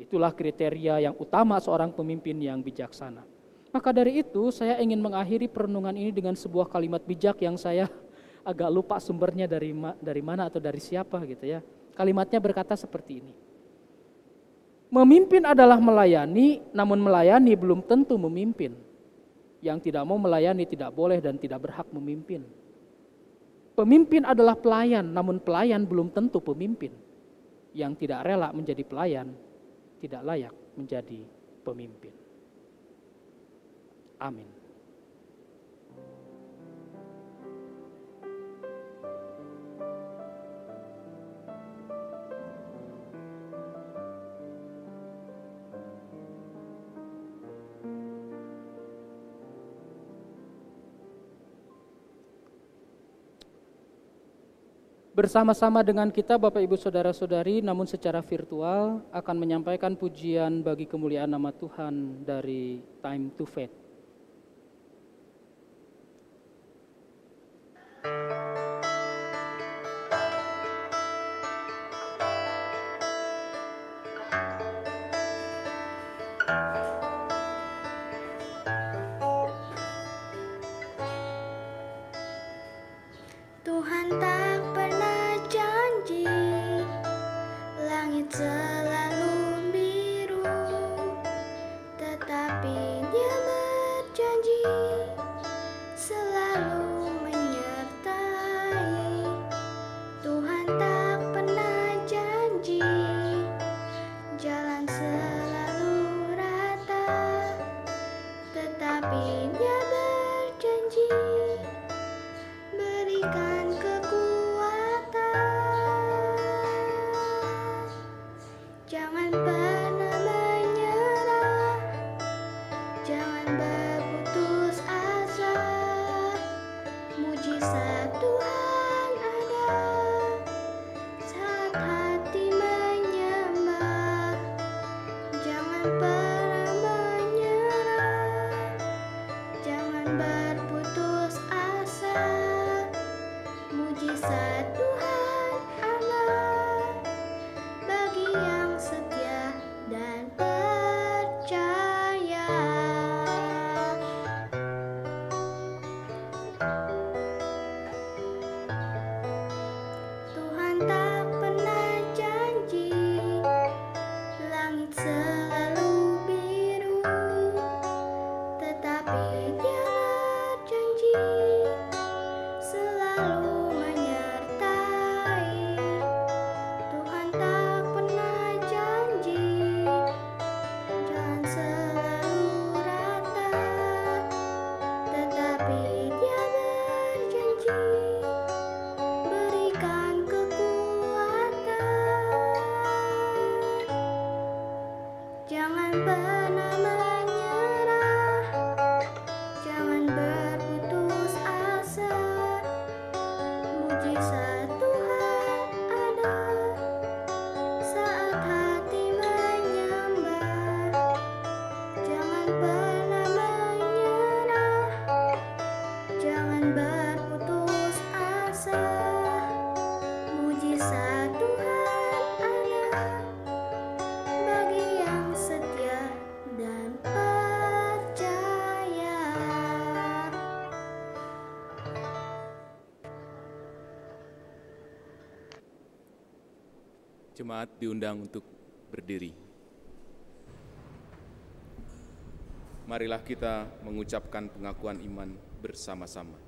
Itulah kriteria yang utama seorang pemimpin yang bijaksana. Maka dari itu saya ingin mengakhiri perenungan ini dengan sebuah kalimat bijak yang saya agak lupa sumbernya dari ma dari mana atau dari siapa gitu ya. Kalimatnya berkata seperti ini. Memimpin adalah melayani, namun melayani belum tentu memimpin. Yang tidak mau melayani tidak boleh dan tidak berhak memimpin. Pemimpin adalah pelayan, namun pelayan belum tentu pemimpin. Yang tidak rela menjadi pelayan, tidak layak menjadi pemimpin. Amin. Bersama-sama dengan kita Bapak Ibu Saudara-saudari, namun secara virtual akan menyampaikan pujian bagi kemuliaan nama Tuhan dari Time to Faith. Jemaat diundang untuk berdiri. Marilah kita mengucapkan pengakuan iman bersama-sama.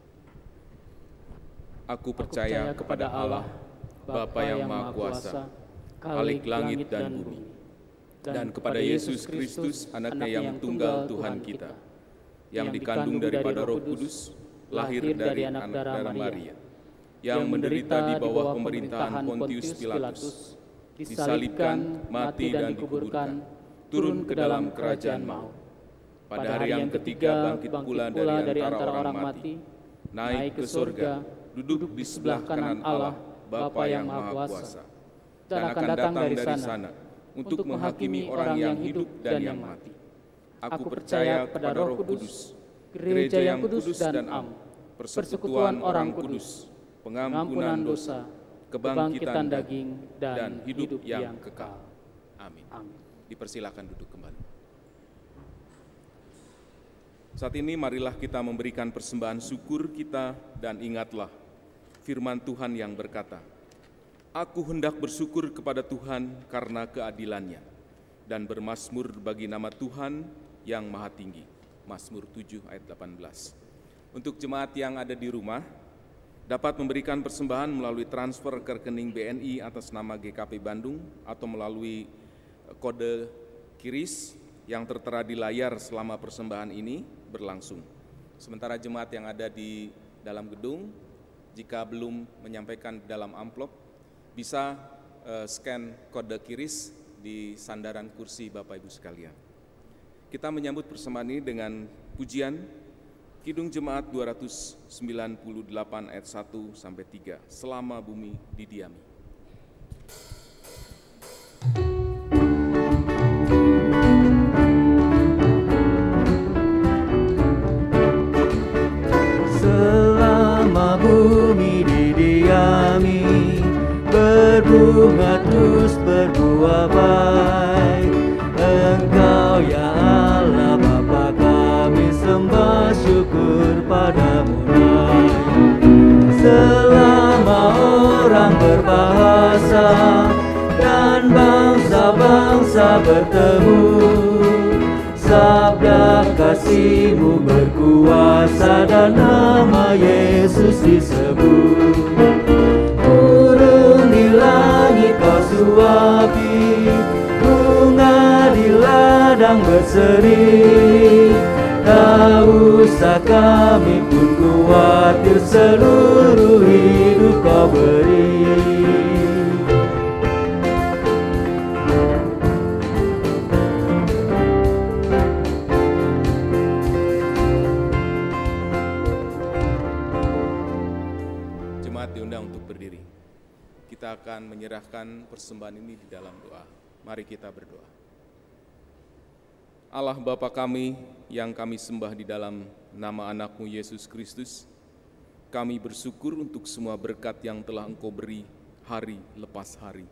Aku percaya, Aku percaya kepada Allah, Bapa yang Maha Kuasa, Khalik langit dan bumi, dan kepada Yesus Kristus, anaknya yang tunggal Tuhan kita, yang dikandung daripada Roh Kudus, lahir dari anak darah Maria, yang menderita di bawah pemerintahan Pontius Pilatus, disalibkan, mati dan dikuburkan, turun ke dalam kerajaan maut. Pada hari yang ketiga bangkit pula dari antara orang mati, naik ke surga, duduk di sebelah kanan Allah, Bapa yang Maha Kuasa, dan akan datang dari sana untuk menghakimi orang yang hidup dan yang mati. Aku percaya kepada Roh Kudus, Gereja yang kudus dan am, persekutuan orang kudus, pengampunan dosa, kebangkitan daging, dan hidup yang kekal. Amin. Dipersilakan duduk kembali. Saat ini marilah kita memberikan persembahan syukur kita dan ingatlah firman Tuhan yang berkata, Aku hendak bersyukur kepada Tuhan karena keadilannya dan bermazmur bagi nama Tuhan yang maha tinggi. Mazmur tujuh ayat delapan belas. Untuk jemaat yang ada di rumah, dapat memberikan persembahan melalui transfer ke rekening B N I atas nama G K P Bandung atau melalui kode kiris yang tertera di layar selama persembahan ini berlangsung. Sementara jemaat yang ada di dalam gedung, jika belum menyampaikan dalam amplop, bisa uh, scan kode kiris di sandaran kursi Bapak Ibu sekalian. Kita menyambut persembahan ini dengan pujian Kidung Jemaat dua ratus sembilan puluh delapan ayat satu sampai tiga, Selama Bumi Didiami. Bunga terus berbuah baik, Engkau ya Allah Bapa kami sembah syukur padamu naik. Selama orang berbahasa dan bangsa-bangsa bertemu, sabda kasih-Mu berkuasa dan nama Yesus disebut. Suapi bunga di ladang berseri, tak usah kami pun khawatir, seluruh hidup Kau beri. Jemaat diundang untuk berdiri. Kita akan menyerahkan persembahan ini di dalam doa. Mari kita berdoa. Allah Bapa kami yang kami sembah di dalam nama anak-Mu Yesus Kristus, kami bersyukur untuk semua berkat yang telah Engkau beri hari lepas hari.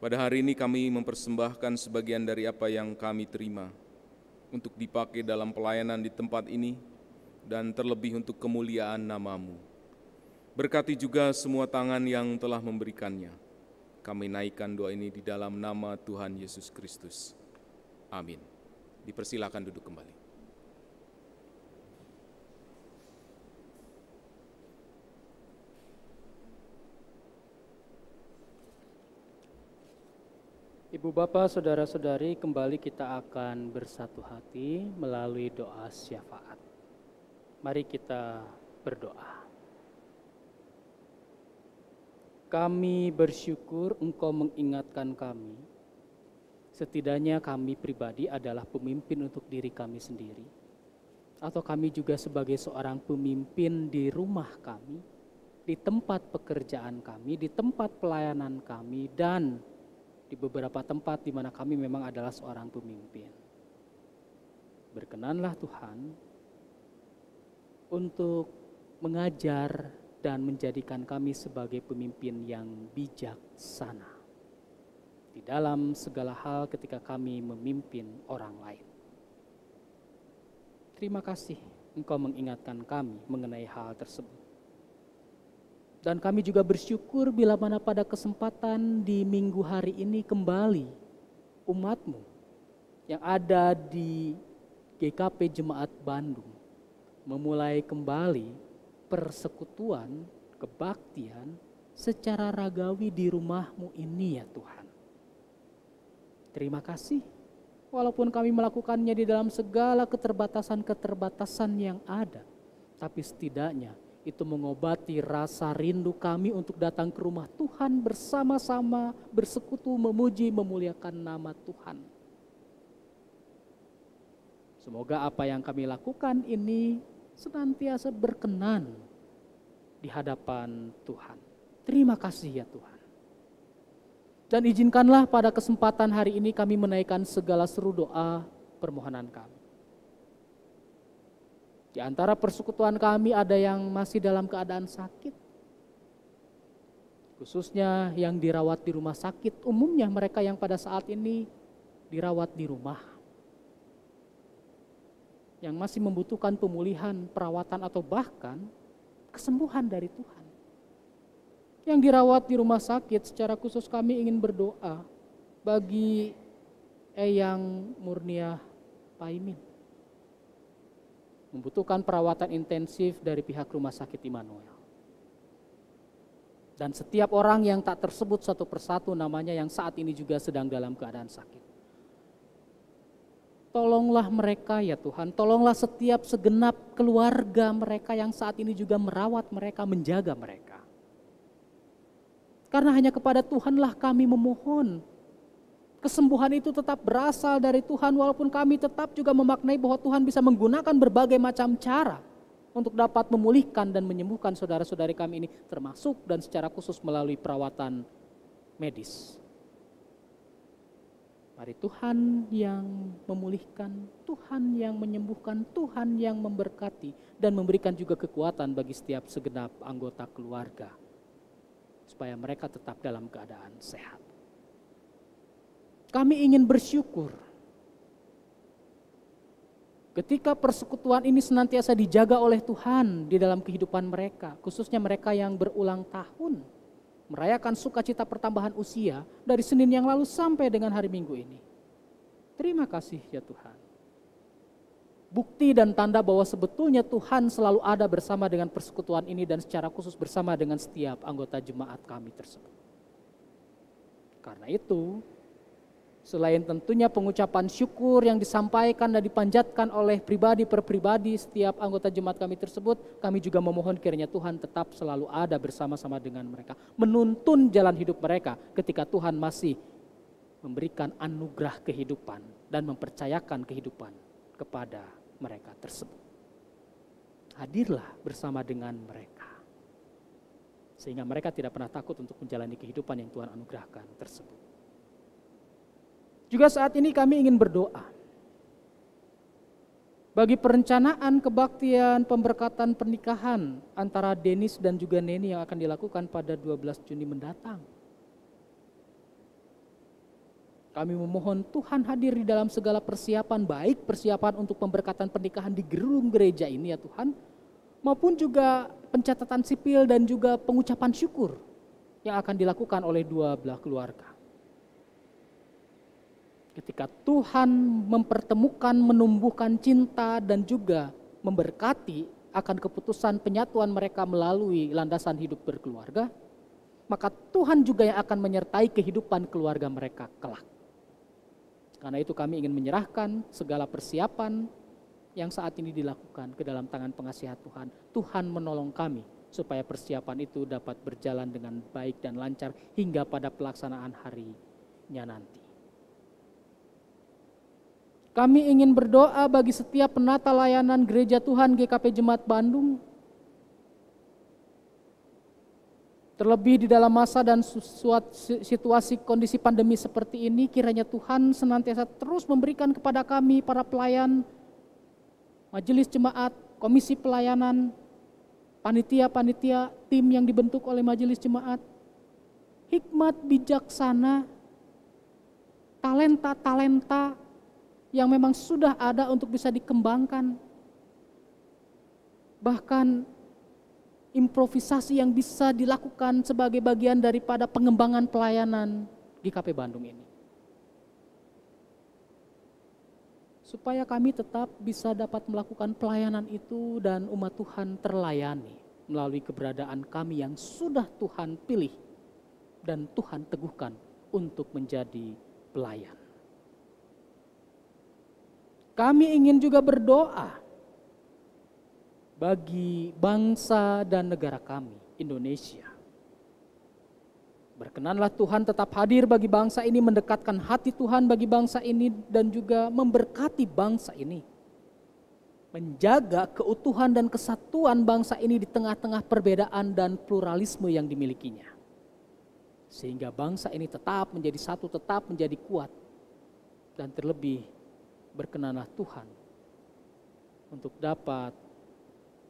Pada hari ini kami mempersembahkan sebagian dari apa yang kami terima untuk dipakai dalam pelayanan di tempat ini dan terlebih untuk kemuliaan nama-Mu. Berkati juga semua tangan yang telah memberikannya. Kami naikkan doa ini di dalam nama Tuhan Yesus Kristus. Amin. Dipersilakan duduk kembali. Ibu Bapak, Saudara-saudari, kembali kita akan bersatu hati melalui doa syafaat. Mari kita berdoa. Kami bersyukur Engkau mengingatkan kami, setidaknya kami pribadi adalah pemimpin untuk diri kami sendiri, atau kami juga sebagai seorang pemimpin di rumah kami, di tempat pekerjaan kami, di tempat pelayanan kami, dan di beberapa tempat di mana kami memang adalah seorang pemimpin. Berkenanlah Tuhan untuk mengajar dan menjadikan kami sebagai pemimpin yang bijaksana di dalam segala hal ketika kami memimpin orang lain. Terima kasih Engkau mengingatkan kami mengenai hal tersebut. Dan kami juga bersyukur bila mana pada kesempatan di minggu hari ini kembali umatmu yang ada di G K P Jemaat Bandung memulai kembali persekutuan kebaktian secara ragawi di rumahmu ini ya Tuhan. Terima kasih walaupun kami melakukannya di dalam segala keterbatasan-keterbatasan yang ada, tapi setidaknya itu mengobati rasa rindu kami untuk datang ke rumah Tuhan bersama-sama bersekutu memuji memuliakan nama Tuhan. Semoga apa yang kami lakukan ini senantiasa berkenan di hadapan Tuhan. Terima kasih ya Tuhan. Dan izinkanlah pada kesempatan hari ini kami menaikkan segala seru doa permohonan kami. Di antara persekutuan kami ada yang masih dalam keadaan sakit. Khususnya yang dirawat di rumah sakit, umumnya mereka yang pada saat ini dirawat di rumah. Yang masih membutuhkan pemulihan, perawatan atau bahkan kesembuhan dari Tuhan. Yang dirawat di rumah sakit secara khusus kami ingin berdoa bagi Eyang Murniah Paimin. Membutuhkan perawatan intensif dari pihak Rumah Sakit Immanuel. Dan setiap orang yang tak tersebut satu persatu namanya yang saat ini juga sedang dalam keadaan sakit. Tolonglah mereka ya Tuhan, tolonglah setiap segenap keluarga mereka yang saat ini juga merawat mereka, menjaga mereka. Karena hanya kepada Tuhanlah kami memohon. Kesembuhan itu tetap berasal dari Tuhan walaupun kami tetap juga memaknai bahwa Tuhan bisa menggunakan berbagai macam cara untuk dapat memulihkan dan menyembuhkan saudara-saudari kami ini termasuk dan secara khusus melalui perawatan medis. Mari Tuhan yang memulihkan, Tuhan yang menyembuhkan, Tuhan yang memberkati dan memberikan juga kekuatan bagi setiap segenap anggota keluarga supaya mereka tetap dalam keadaan sehat. Kami ingin bersyukur ketika persekutuan ini senantiasa dijaga oleh Tuhan di dalam kehidupan mereka, khususnya mereka yang berulang tahun, merayakan sukacita pertambahan usia dari Senin yang lalu sampai dengan hari Minggu ini. Terima kasih ya Tuhan. Bukti dan tanda bahwa sebetulnya Tuhan selalu ada bersama dengan persekutuan ini dan secara khusus bersama dengan setiap anggota jemaat kami tersebut. Karena itu, selain tentunya pengucapan syukur yang disampaikan dan dipanjatkan oleh pribadi per pribadi setiap anggota jemaat kami tersebut, kami juga memohon kiranya Tuhan tetap selalu ada bersama-sama dengan mereka. Menuntun jalan hidup mereka ketika Tuhan masih memberikan anugerah kehidupan dan mempercayakan kehidupan kepada mereka tersebut. Hadirlah bersama dengan mereka. Sehingga mereka tidak pernah takut untuk menjalani kehidupan yang Tuhan anugerahkan tersebut. Juga saat ini kami ingin berdoa bagi perencanaan kebaktian pemberkatan pernikahan antara Denis dan juga Neni yang akan dilakukan pada dua belas Juni mendatang. Kami memohon Tuhan hadir di dalam segala persiapan, baik persiapan untuk pemberkatan pernikahan di gedung gereja ini ya Tuhan, maupun juga pencatatan sipil dan juga pengucapan syukur yang akan dilakukan oleh dua belah keluarga. Ketika Tuhan mempertemukan, menumbuhkan cinta dan juga memberkati akan keputusan penyatuan mereka melalui landasan hidup berkeluarga, maka Tuhan juga yang akan menyertai kehidupan keluarga mereka kelak. Karena itu kami ingin menyerahkan segala persiapan yang saat ini dilakukan ke dalam tangan pengasihan Tuhan. Tuhan menolong kami supaya persiapan itu dapat berjalan dengan baik dan lancar hingga pada pelaksanaan harinya nanti. Kami ingin berdoa bagi setiap penata layanan gereja Tuhan G K P Jemaat Bandung. Terlebih di dalam masa dan situasi kondisi pandemi seperti ini, kiranya Tuhan senantiasa terus memberikan kepada kami para pelayan, majelis jemaat, komisi pelayanan, panitia-panitia, tim yang dibentuk oleh majelis jemaat, hikmat bijaksana, talenta-talenta, yang memang sudah ada untuk bisa dikembangkan. Bahkan improvisasi yang bisa dilakukan sebagai bagian daripada pengembangan pelayanan G K P Bandung ini. Supaya kami tetap bisa dapat melakukan pelayanan itu dan umat Tuhan terlayani melalui keberadaan kami yang sudah Tuhan pilih dan Tuhan teguhkan untuk menjadi pelayan. Kami ingin juga berdoa bagi bangsa dan negara kami, Indonesia. Berkenanlah Tuhan tetap hadir bagi bangsa ini, mendekatkan hati Tuhan bagi bangsa ini dan juga memberkati bangsa ini. Menjaga keutuhan dan kesatuan bangsa ini di tengah-tengah perbedaan dan pluralisme yang dimilikinya. Sehingga bangsa ini tetap menjadi satu, tetap menjadi kuat. Dan terlebih berkenanlah Tuhan untuk dapat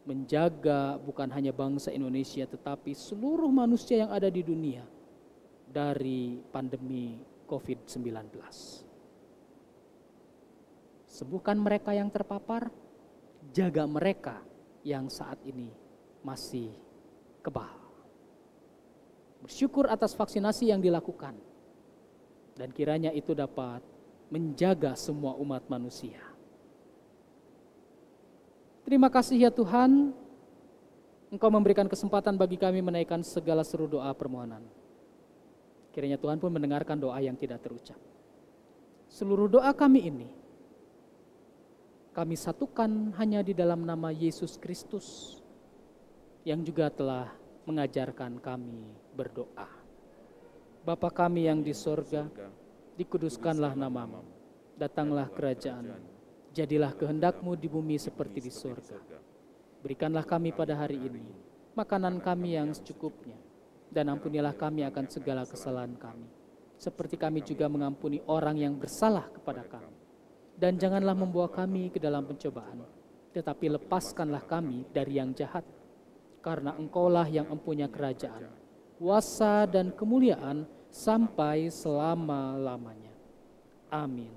menjaga bukan hanya bangsa Indonesia tetapi seluruh manusia yang ada di dunia dari pandemi COVID sembilan belas. Sembuhkan mereka yang terpapar, jaga mereka yang saat ini masih kebal. Bersyukur atas vaksinasi yang dilakukan dan kiranya itu dapat menjaga semua umat manusia. Terima kasih ya Tuhan, Engkau memberikan kesempatan bagi kami menaikkan segala seru doa permohonan. Kiranya Tuhan pun mendengarkan doa yang tidak terucap. Seluruh doa kami ini, kami satukan hanya di dalam nama Yesus Kristus, yang juga telah mengajarkan kami berdoa. Bapa kami yang di sorga, dikuduskanlah namamu, datanglah kerajaanmu, jadilah kehendakmu di bumi seperti di sorga. Berikanlah kami pada hari ini, makanan kami yang secukupnya, dan ampunilah kami akan segala kesalahan kami, seperti kami juga mengampuni orang yang bersalah kepada kami. Dan janganlah membawa kami ke dalam pencobaan, tetapi lepaskanlah kami dari yang jahat. Karena Engkaulah yang empunya kerajaan, kuasa dan kemuliaan sampai selama-lamanya. Amin.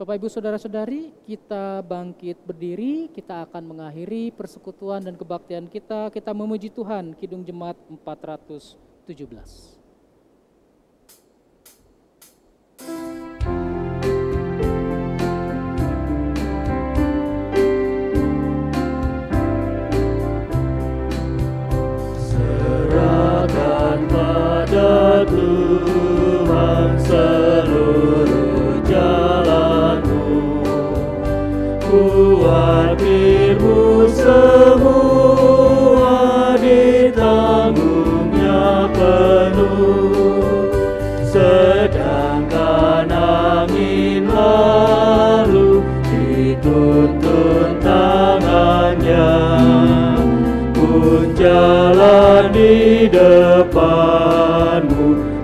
Bapak, Ibu, Saudara-saudari, kita bangkit berdiri, kita akan mengakhiri persekutuan dan kebaktian kita. Kita memuji Tuhan, Kidung Jemaat empat ratus tujuh belas. Jalan di depanmu,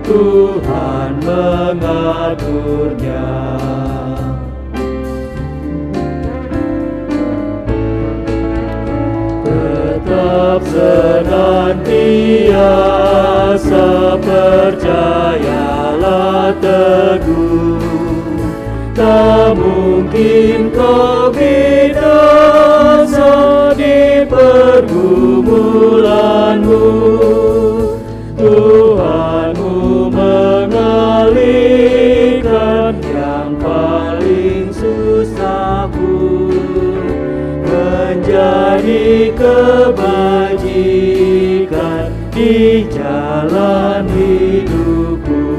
Tuhan mengaturnya. Tetap senantiasa percayalah teguh, tak mungkin kau binasa di pergumulanmu. Tuhanmu mengalihkan yang paling susah pun menjadi kebajikan di jalan hidupku.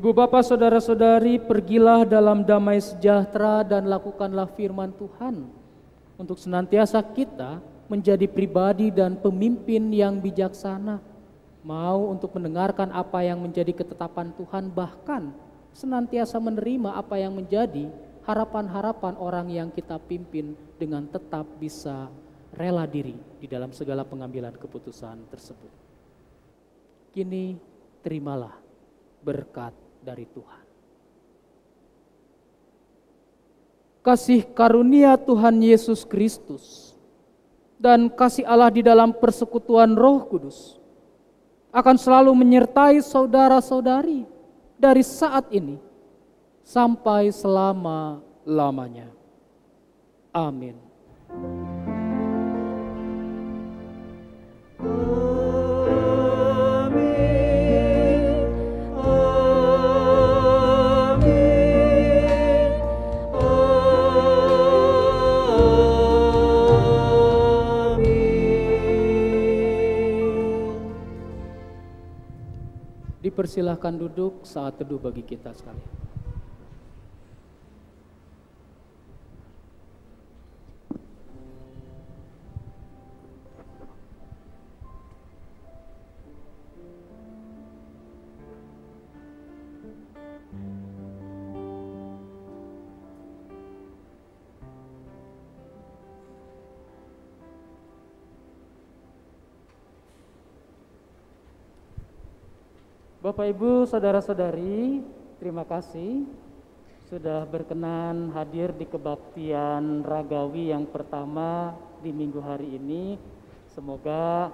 Ibu bapa saudara-saudari, pergilah dalam damai sejahtera dan lakukanlah firman Tuhan untuk senantiasa kita menjadi pribadi dan pemimpin yang bijaksana, mau untuk mendengarkan apa yang menjadi ketetapan Tuhan, bahkan senantiasa menerima apa yang menjadi harapan-harapan orang yang kita pimpin dengan tetap bisa rela diri di dalam segala pengambilan keputusan tersebut. Kini terimalah berkat dari Tuhan. Kasih karunia Tuhan Yesus Kristus dan kasih Allah di dalam persekutuan Roh Kudus akan selalu menyertai saudara-saudari dari saat ini sampai selama-lamanya. Amin. Dipersilahkan duduk saat teduh bagi kita sekalian. Bapak, Ibu, Saudara-saudari, terima kasih sudah berkenan hadir di kebaktian ragawi yang pertama di minggu hari ini. Semoga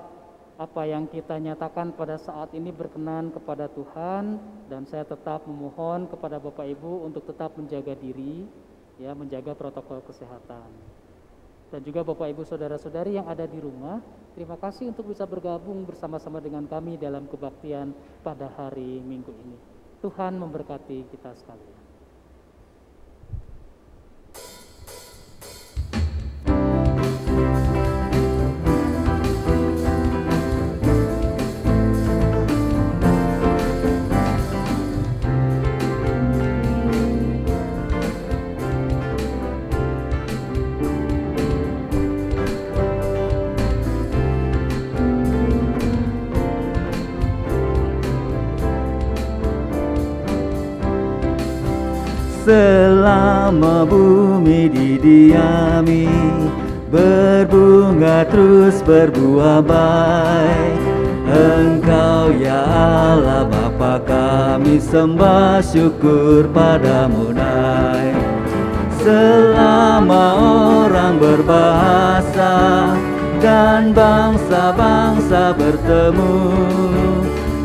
apa yang kita nyatakan pada saat ini berkenan kepada Tuhan, dan saya tetap memohon kepada Bapak, Ibu untuk tetap menjaga diri, ya, menjaga protokol kesehatan. Dan juga Bapak, Ibu, Saudara-saudari yang ada di rumah, terima kasih untuk bisa bergabung bersama-sama dengan kami dalam kebaktian pada hari Minggu ini. Tuhan memberkati kita sekalian. Selama bumi didiami, berbunga terus berbuah baik. Engkau ya Allah Bapa kami sembah, syukur padamu naik. Selama orang berbahasa dan bangsa-bangsa bertemu,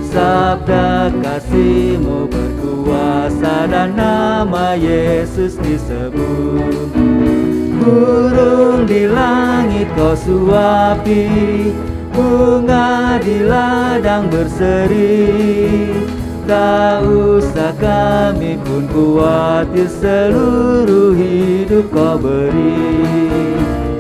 sabda kasih-Mu berkuasa dan nama Yesus disebut. Burung di langit kau suapi, bunga di ladang berseri. Tak usah kami pun khawatir, seluruh hidup kau beri.